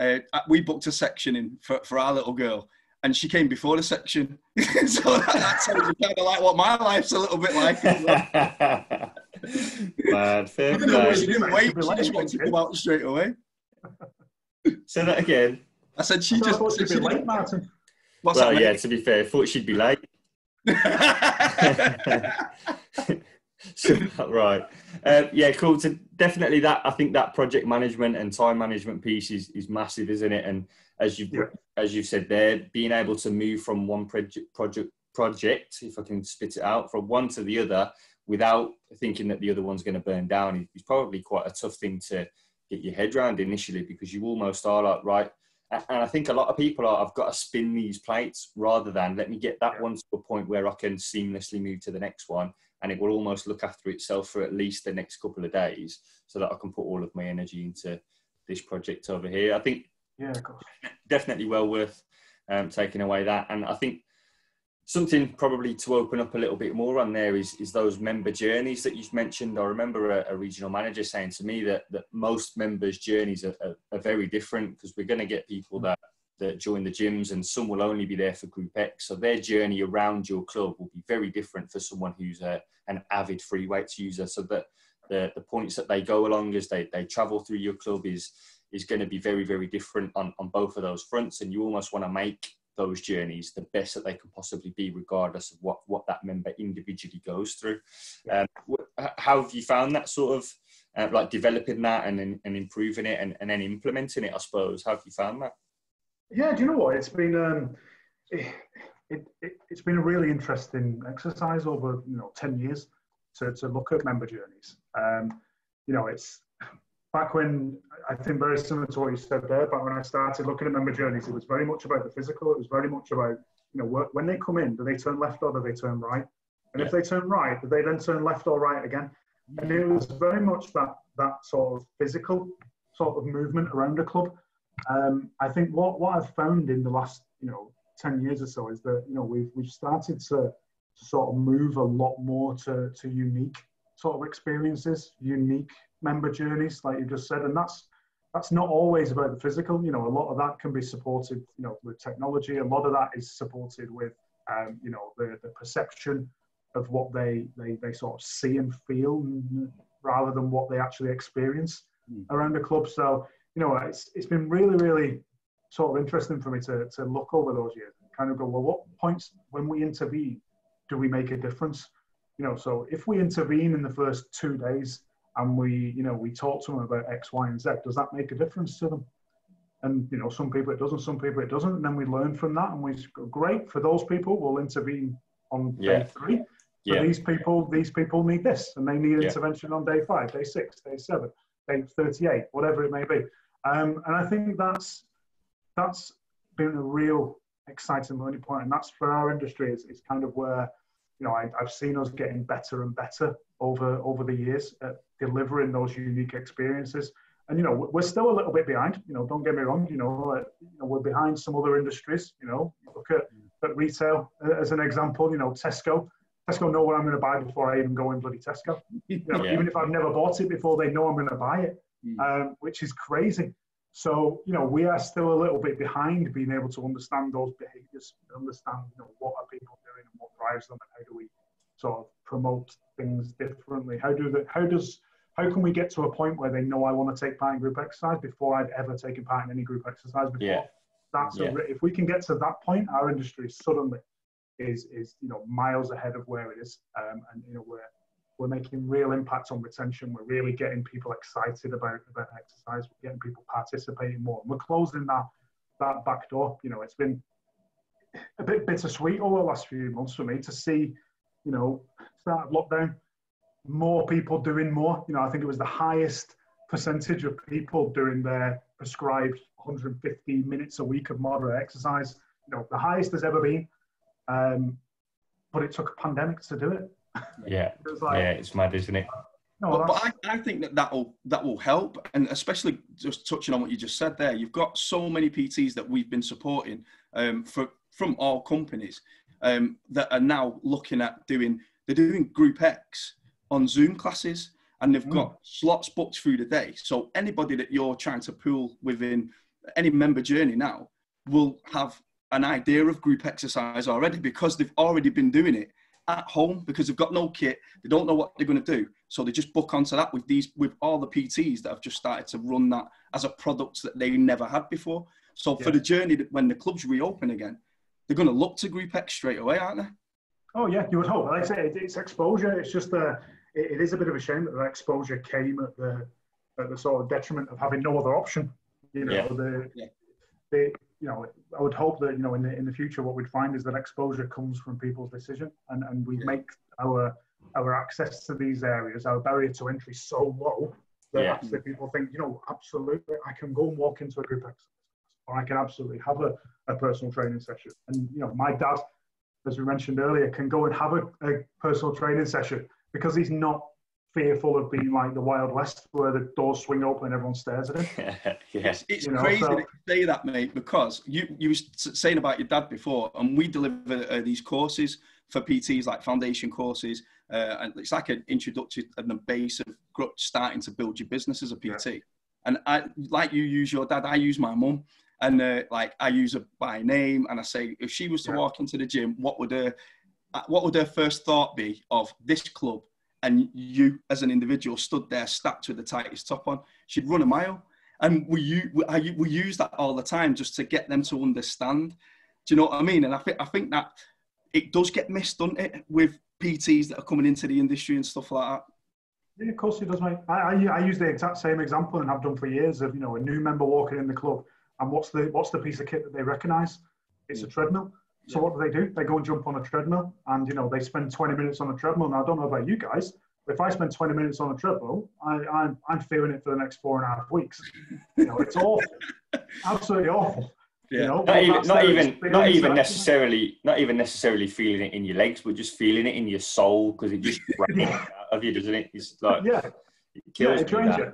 uh, we booked a section in for, for our little girl, and she came before the section. So that, that's kind of like what my life's a little bit like. Bad thing. Even though she didn't wait, she just wanted to come out straight away. Say that again. I said she I just thought she'd be late, Martin. What's well, yeah. To be fair, I thought she'd be late. So, right. Uh, yeah, cool. So definitely that. I think that project management and time management piece is is massive, isn't it? And as you yeah. as you've said there, being able to move from one project project project, if I can spit it out, from one to the other without thinking that the other one's going to burn down is probably quite a tough thing to get your head around initially, because you almost are like, right, and I think a lot of people are, I've got to spin these plates rather than let me get that yeah. one to a point where I can seamlessly move to the next one, and it will almost look after itself for at least the next couple of days so that I can put all of my energy into this project over here. I think yeah, definitely well worth um, taking away that. And I think something probably to open up a little bit more on there is, is those member journeys that you've mentioned. I remember a, a regional manager saying to me that, that most members' journeys are, are, are very different, because we're going to get people that that join the gyms, and some will only be there for Group X. So their journey around your club will be very different for someone who's a, an avid free weights user. So that the, the points that they go along as they, they travel through your club is, is going to be very, very different on, on both of those fronts. And you almost want to make those journeys the best that they can possibly be, regardless of what, what that member individually goes through. Um, how have you found that sort of, uh, like developing that and, and improving it and, and then implementing it, I suppose? How have you found that? Yeah, do you know what? It's been um, it, it, it, it's been a really interesting exercise over you know ten years to to look at member journeys. Um, you know, it's back when, I think very similar to what you said there. Back when I started looking at member journeys, it was very much about the physical. It was very much about you know work, when they come in, do they turn left or do they turn right? And if they turn right, do they then turn left or right again? And it was very much that that sort of physical sort of movement around a club. Um, I think what, what I've found in the last, you know, ten years or so is that, you know, we've, we've started to, to sort of move a lot more to, to unique sort of experiences, unique member journeys, like you just said. And that's, that's not always about the physical. You know, a lot of that can be supported, you know, with technology. A lot of that is supported with, um, you know, the, the perception of what they, they, they sort of see and feel rather than what they actually experience mm. around the club. So, you know, it's, it's been really, really sort of interesting for me to, to look over those years and kind of go, well, what points when we intervene, do we make a difference? You know, so if we intervene in the first two days and we, you know, we talk to them about X, Y, and Z, does that make a difference to them? And, you know, some people it doesn't, some people it doesn't. And then we learn from that and we go, great, for those people, we'll intervene on yeah. day three. For yeah. these people, these people need this and they need yeah. intervention on day five, day six, day seven, day thirty-eight, whatever it may be. Um, and I think that's that's been a real exciting learning point, and that's for our industry. It's, it's kind of where you know I, I've seen us getting better and better over over the years at delivering those unique experiences. And you know we're still a little bit behind. You know, don't get me wrong. You know, uh, you know we're behind some other industries. You know, look at, at retail as an example. You know, Tesco. Tesco know what I'm going to buy before I even go in bloody Tesco. You know, yeah. even if I've never bought it before, they know I'm going to buy it. Um, which is crazy. So, you know, we are still a little bit behind being able to understand those behaviours, understand, you know, what are people doing and what drives them, and how do we sort of promote things differently? How do the, how does, how can we get to a point where they know I want to take part in group exercise before I've ever taken part in any group exercise before? Yeah. That's yeah. A, if we can get to that point, our industry suddenly is, is you know, miles ahead of where it is, um, and, you know, we're We're making real impacts on retention. We're really getting people excited about, about exercise. We're getting people participating more. We're closing that that back door. You know, it's been a bit bittersweet over the last few months for me to see, you know, start of lockdown, more people doing more. You know, I think it was the highest percentage of people doing their prescribed one hundred fifty minutes a week of moderate exercise. You know, the highest has ever been. Um, but it took a pandemic to do it. Yeah, it like, yeah, it's mad, isn't it? No, but, but I, I think that that'll, that will help, and especially just touching on what you just said there, you've got so many P Ts that we've been supporting um, for, from all companies um, that are now looking at doing, they're doing Group X on Zoom classes, and they've mm. got slots booked through the day. So anybody that you're trying to pool within any member journey now will have an idea of group exercise already because they've already been doing it at home, because they've got no kit, they don't know what they're going to do, so they just book onto that with these, with all the P Ts that have just started to run that as a product that they never had before. So yeah. for the journey that when the clubs reopen again, they're going to look to Group X straight away, aren't they? Oh yeah, you would hope. Like I say, it's exposure. It's just a, it is a bit of a shame that the exposure came at the at the sort of detriment of having no other option. You know, yeah. the, yeah. the You know, I would hope that, you know, in the in the future, what we'd find is that exposure comes from people's decision, and, and we yeah. make our our access to these areas, our barrier to entry, so low that yeah. actually people think, you know, absolutely, I can go and walk into a group exercise, or I can absolutely have a, a personal training session. And, you know, my dad, as we mentioned earlier, can go and have a, a personal training session because he's not fearful of being like the Wild West where the doors swing open and everyone stares at him. Yes, it's you know, crazy so. that you say that, mate, because you, you were saying about your dad before, and we deliver uh, these courses for P Ts, like foundation courses, uh, and it's like an introduction and the base of starting to build your business as a P T. Yeah. And I, like you use your dad, I use my mum. And uh, like I use her by name, and I say, if she was to yeah. walk into the gym, what would her, what would her first thought be of this club? And you, as an individual, stood there stacked with the tightest top on. She'd run a mile, and we, we, I, we use that all the time just to get them to understand. Do you know what I mean? And I think I think that it does get missed, doesn't it, with P Ts that are coming into the industry and stuff like that. Yeah, of course it does, mate. I, I, I use the exact same example, and I've done for years, of you know a new member walking in the club. And what's the what's the piece of kit that they recognise? It's a treadmill. So yeah. what do they do? They go and jump on a treadmill, and you know they spend twenty minutes on a treadmill. Now I don't know about you guys, but if I spend twenty minutes on a treadmill, I, I'm I'm feeling it for the next four and a half weeks. You know, it's awful, absolutely awful. Yeah. You know, not even not even, not even necessarily not even necessarily feeling it in your legs, but just feeling it in your soul, because it just drains yeah. out of you, doesn't it? It's like yeah, it kills yeah, it drains you.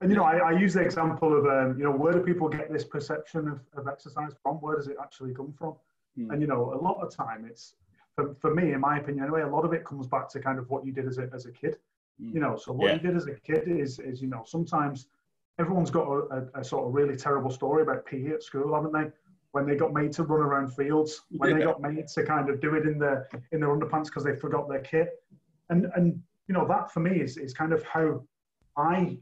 And, you know, I, I use the example of, um, you know, where do people get this perception of, of exercise from? Where does it actually come from? Mm. And, you know, a lot of time it's, for, for me, in my opinion, anyway, a lot of it comes back to kind of what you did as a, as a kid. Mm. You know, so what yeah. you did as a kid is, is you know, sometimes everyone's got a, a, a sort of really terrible story about P E at school, haven't they? When they got made to run around fields, when yeah. they got made to kind of do it in their, in their underpants because they forgot their kit. And, and you know, that for me is, is kind of how I...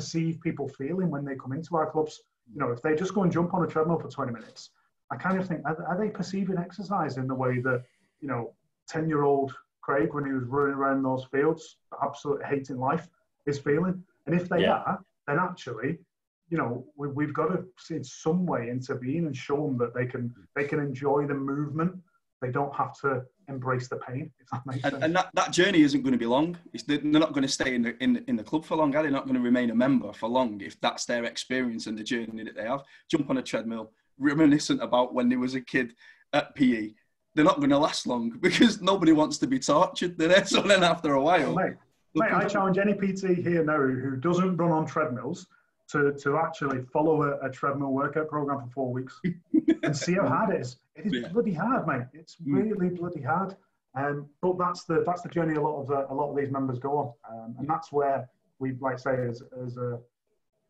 perceive people feeling when they come into our clubs. You know, if they just go and jump on a treadmill for twenty minutes, I kind of think, are, are they perceiving exercise in the way that, you know, ten year old Craig, when he was running around those fields, absolutely hating life, is feeling? And if they yeah. are, then actually, you know, we, we've got to in some way intervene and show them that they can, they can enjoy the movement. They don't have to embrace the pain, if that makes sense. And, and that, that journey isn't going to be long. It's, they're not going to stay in the, in, in the club for long. Are they not going to remain a member for long if that's their experience and the journey that they have? Jump on a treadmill, reminiscent about when they was a kid at P E. They're not going to last long because nobody wants to be tortured. They're there, so then after a while... Mate, mate I challenge any P T here now who doesn't run on treadmills to, to actually follow a, a treadmill workout program for four weeks and see how hard it is. It is yeah. bloody hard, mate. It's really mm. bloody hard. Um, but that's the that's the journey a lot of uh, a lot of these members go on, um, and that's where we, like I say, as as, uh,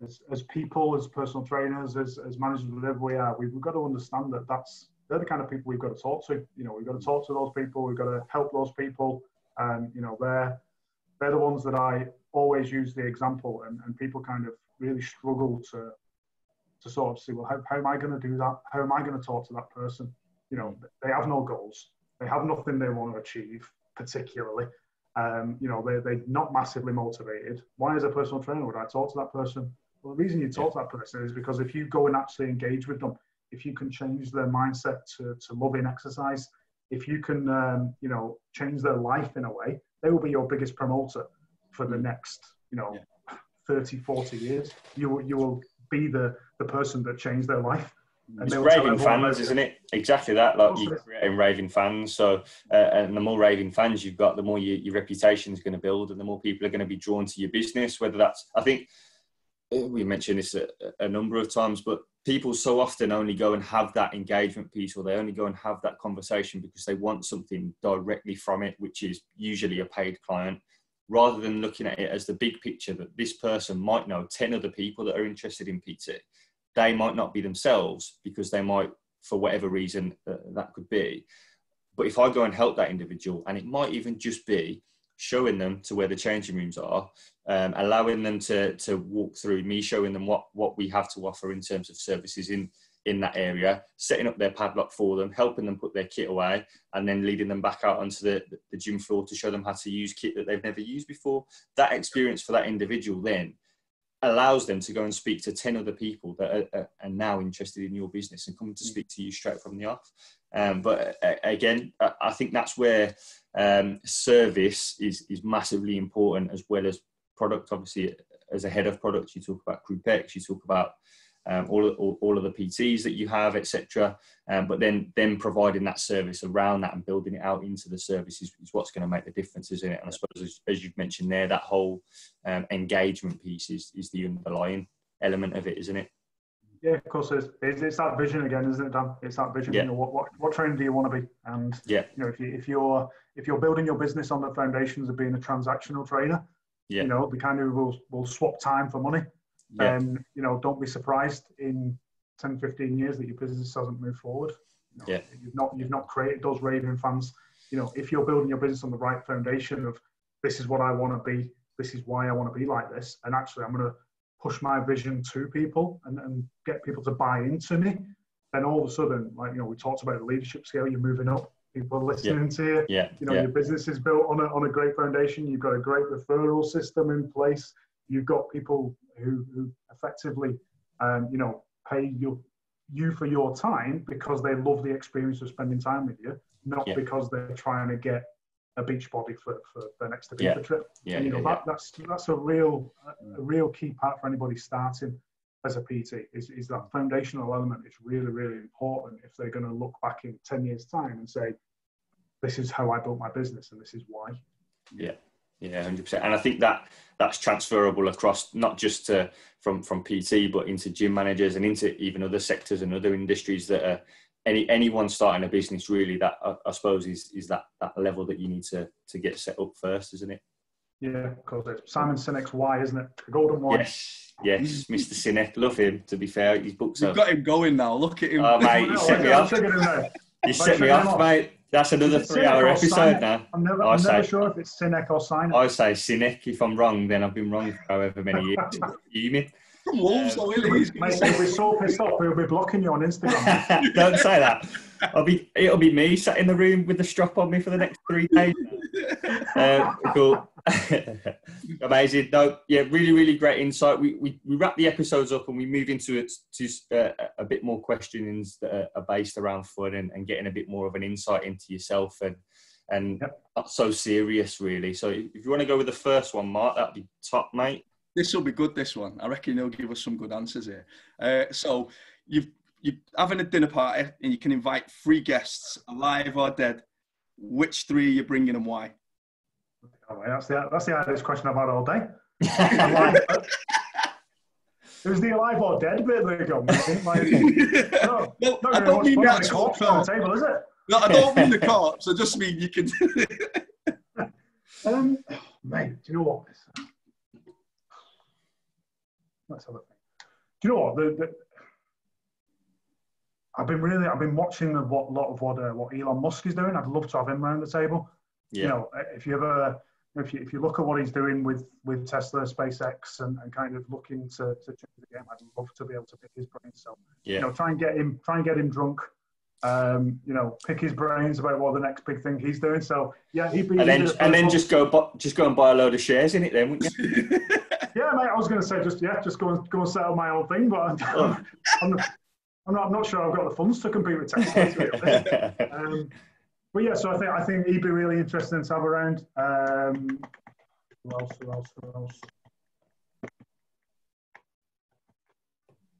as as people, as personal trainers, as as managers, whatever we are, we've got to understand that that's they're the kind of people we've got to talk to. You know, we've got to talk to those people. We've got to help those people. And um, you know, they're they're the ones that I always use the example, and, and people kind of really struggle to. to sort of see, well, how, how am I going to do that? How am I going to talk to that person? You know, they have no goals. They have nothing they want to achieve, particularly. Um, you know, they, they're not massively motivated. Why, as a personal trainer, would I talk to that person? Well, the reason you talk yeah. to that person is because if you go and actually engage with them, if you can change their mindset to, to loving exercise, if you can, um, you know, change their life in a way, they will be your biggest promoter for the next, you know, yeah. thirty, forty years. You, you will... be the, the person that changed their life. And it's raving fans, isn't it? Exactly that. Like you're creating raving fans. So, uh, and the more raving fans you've got, the more you, your reputation is going to build, and the more people are going to be drawn to your business. Whether that's, I think, we mentioned this a, a number of times, but people so often only go and have that engagement piece, or they only go and have that conversation because they want something directly from it, which is usually a paid client, rather than looking at it as the big picture that this person might know ten other people that are interested in P T. They might not be themselves because they might, for whatever reason uh, that could be. But if I go and help that individual, and it might even just be showing them to where the changing rooms are, um, allowing them to, to walk through, me showing them what, what we have to offer in terms of services in, in that area, setting up their padlock for them, helping them put their kit away, and then leading them back out onto the, the gym floor to show them how to use kit that they've never used before. That experience for that individual then allows them to go and speak to ten other people that are, are now interested in your business and coming to speak to you straight from the off. Um, but again, I think that's where um, service is, is massively important, as well as product. Obviously, as a head of product, you talk about Groupex, you talk about Um, all, all, all of the P Ts that you have, et cetera. Um, but then then providing that service around that and building it out into the service is, is what's going to make the difference, isn't it? And I suppose, as, as you've mentioned there, that whole um, engagement piece is, is the underlying element of it, isn't it? Yeah, of course. It's, it's that vision again, isn't it, Dan? It's that vision. Yeah. You know, what, what, what trainer do you want to be? And yeah. you know, if, you, if, you're, if you're building your business on the foundations of being a transactional trainer, yeah. you know, the kind of will will swap time for money. yeah. um, you know, don't be surprised in ten, fifteen years that your business doesn't move forward. You know, yeah. You've not, you've not created those raving fans. You know, if you're building your business on the right foundation of, this is what I want to be, this is why I want to be like this, and actually I'm going to push my vision to people and, and get people to buy into me, then all of a sudden, like, you know, we talked about the leadership scale, you're moving up, people are listening yeah. to you. Yeah. You know, yeah. your business is built on a, on a great foundation. You've got a great referral system in place. You've got people who, who effectively, um, you know, pay you, you for your time because they love the experience of spending time with you, not yeah. because they're trying to get a beach body for, for their next adventure yeah. trip. Yeah, and, you know, yeah, that, yeah. that's that's a real a real key part for anybody starting as a P T is, is that foundational element. It's really, really important if they're going to look back in ten years time and say, this is how I built my business and this is why. Yeah, yeah, one hundred percent. And I think that that's transferable across not just to, from, from P T, but into gym managers and into even other sectors and other industries that are, Any anyone starting a business, really, that I, I suppose is is that that level that you need to to get set up first, isn't it? Yeah, of course. It's Simon Sinek's why, isn't it? The golden why. Yes, yes, Mister Sinek, love him. To be fair, his books. You've got him going now. Look at him. Oh mate, you set me off. You set me off, mate. That's another three-hour episode now. I'm never, I'm never sure if it's Sinek or Sinek. I say Sinek. If I'm wrong, then I've been wrong for however many years. You mean? Wolves, um, though, mate, if we're so pissed off, we'll be blocking you on Instagram. Don't say that. I'll be, it'll be me sat in the room with the strap on me for the next three days. Uh, cool. Amazing. No, yeah, really, really great insight. We, we, we wrap the episodes up and we move into it to uh, a bit more questions that are based around fun and, and getting a bit more of an insight into yourself and, and yep. not so serious, really. So if you want to go with the first one, Mark, that'd be top, mate. This will be good, this one. I reckon he'll give us some good answers here. Uh, so you've, you're having a dinner party and you can invite three guests, alive or dead. Which three are you bringing and why? Oh, that's the that's the hardest question I've had all day. It was the alive or dead bit that got me. Like, no, no, I don't mean the actual corpse on the table, is it? No, I don't mean the corpse. I just mean you can... um, mate, do you know what? Let's have a think. Do you know what? The, the, I've been really, I've been watching a lot of what uh, what Elon Musk is doing. I'd love to have him around the table. Yeah. You know, if you ever, if you if you look at what he's doing with with Tesla, SpaceX, and, and kind of looking to to change the game, I'd love to be able to pick his brains. So, yeah. you know, try and get him, try and get him drunk. Um, you know, pick his brains about what the next big thing he's doing. So, yeah, he'd be. And then, and then just go, bu- just go and buy a load of shares in it, then, wouldn't you? Yeah, mate, I was going to say just, yeah, just go and, go and settle my own thing, but I'm, oh. I'm, not, I'm, not, I'm not sure I've got the funds to compete with Tesla. um, but yeah, so I think, I think he'd be really interesting to have around. Um, who else, who else, who else?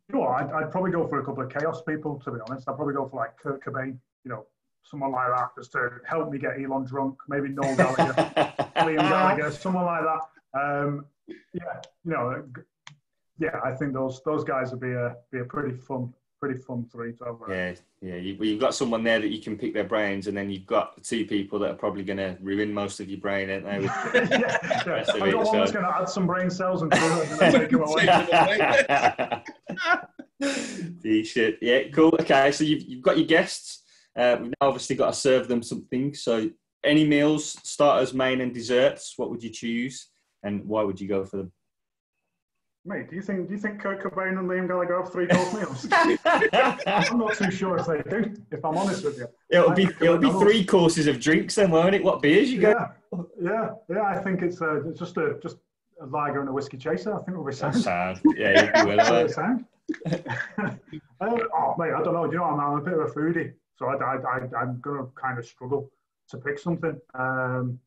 You know what, I'd, I'd probably go for a couple of chaos people, to be honest. I'd probably go for like Kurt Cobain, you know, someone like that, just to help me get Elon drunk, maybe Noel Gallagher, Liam Gallagher, someone like that. Um, yeah, you know, yeah. I think those those guys would be a be a pretty fun, pretty fun three to have. Yeah, yeah. You, you've got someone there that you can pick their brains, and then you've got two people that are probably going to ruin most of your brain, aren't they? yeah, yeah. I've got it, one so. that's going to add some brain cells and take them away. Decent. Yeah, cool. Okay, so you've you've got your guests. Uh, we've now obviously got to serve them something. So, any meals, starters, main, and desserts. What would you choose? And why would you go for them? Mate, do you think do you think Kurt Cobain and Liam Gallagher have three gold meals? I'm not too sure if they do, if I'm honest with you. It'll be it'll be three courses of drinks then, won't it? What beers you yeah, go? Yeah, yeah, I think it's uh, just a just a lager and a whiskey chaser. I think it'll be sound. Sound. Yeah, you will. It'll be sound. Oh, mate, I don't know. Do you know, I'm, I'm a bit of a foodie, so I, I, I, I'm going to kind of struggle to pick something. Um,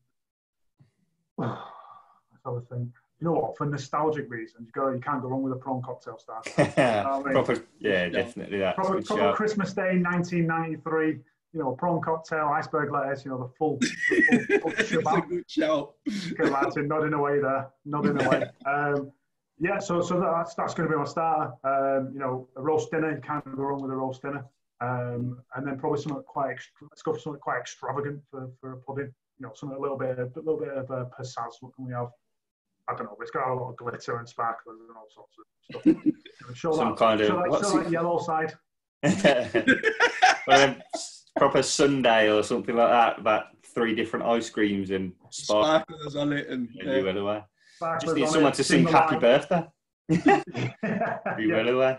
I think, you know what, for nostalgic reasons, you go, you can't go wrong with a prawn cocktail starter. I mean, proper, yeah, yeah, definitely that. Proper, proper Christmas Day, nineteen ninety-three. You know, prawn cocktail, iceberg lettuce. You know, the full. The full, full shabab. Good lads, nodding away there, nodding away. Um, yeah, so so that's that's going to be my starter. Um, you know, a roast dinner. You can't go wrong with a roast dinner. Um, and then probably something quite. Extra, let's go for something quite extravagant for, for a pudding. You know, something a little bit, a little bit of a pizzazz. What can we have? I don't know, it's got a lot of glitter and sparklers and all sorts of stuff. Show Some that, kind show of that, what's show that yellow side. Well, um, proper sundae or something like that, about three different ice creams and spark sparklers on it. And yeah. Well away. Just need someone it, to sing Happy line. Birthday. Be well away.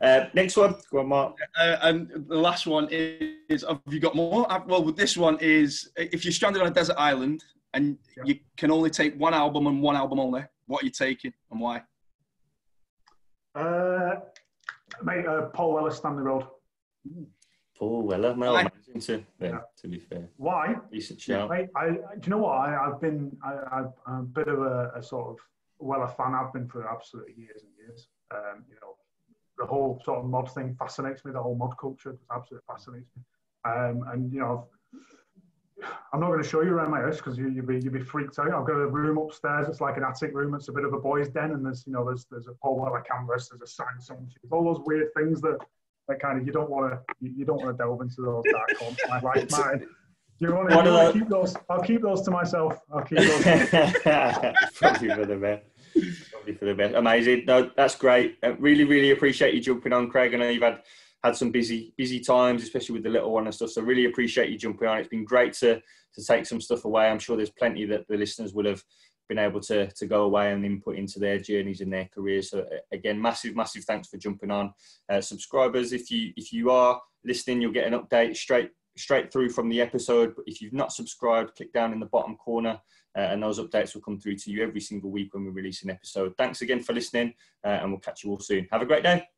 Uh, next one, go on, Mark. Uh, and the last one is, is have you got more? Well, this one is, if you're stranded on a desert island and yeah. you can only take one album and one album only, what are you taking and why? Uh, mate, uh, Paul Weller, Stanley Road. Ooh. Paul Weller, well, I, to, yeah, yeah. to be fair. Why? Decent shout. Mate, I, do you know what? I, I've been I, I've, I'm a bit of a, a sort of Weller fan. I've been for absolutely years and years. Um, you know, the whole sort of mod thing fascinates me. The whole mod culture absolutely fascinates me. Um, and you know, I've, I'm not going to show you around my house because you, you'd be you'd be freaked out. I've got a room upstairs. It's like an attic room. It's a bit of a boys' den, and there's you know there's there's a Paul Weller canvas. There's a Samsung. All those weird things that that kind of you don't want to you don't want to delve into those dark haunts like mine. You want to I'll keep those. I'll keep those to myself. I'll keep those. Probably for the best. Probably for the best. Amazing. No, that's great. I really, really appreciate you jumping on, Craig. I know you've had had some busy, busy times, especially with the little one and stuff. So really appreciate you jumping on. It's been great to to take some stuff away. I'm sure there's plenty that the listeners will have been able to to go away and input into their journeys and their careers. So again, massive, massive thanks for jumping on, uh, subscribers. If you if you are listening, you'll get an update straight. straight through from the episode. But if you've not subscribed, click down in the bottom corner uh, and those updates will come through to you every single week when we release an episode. Thanks again for listening uh, and we'll catch you all soon. Have a great day.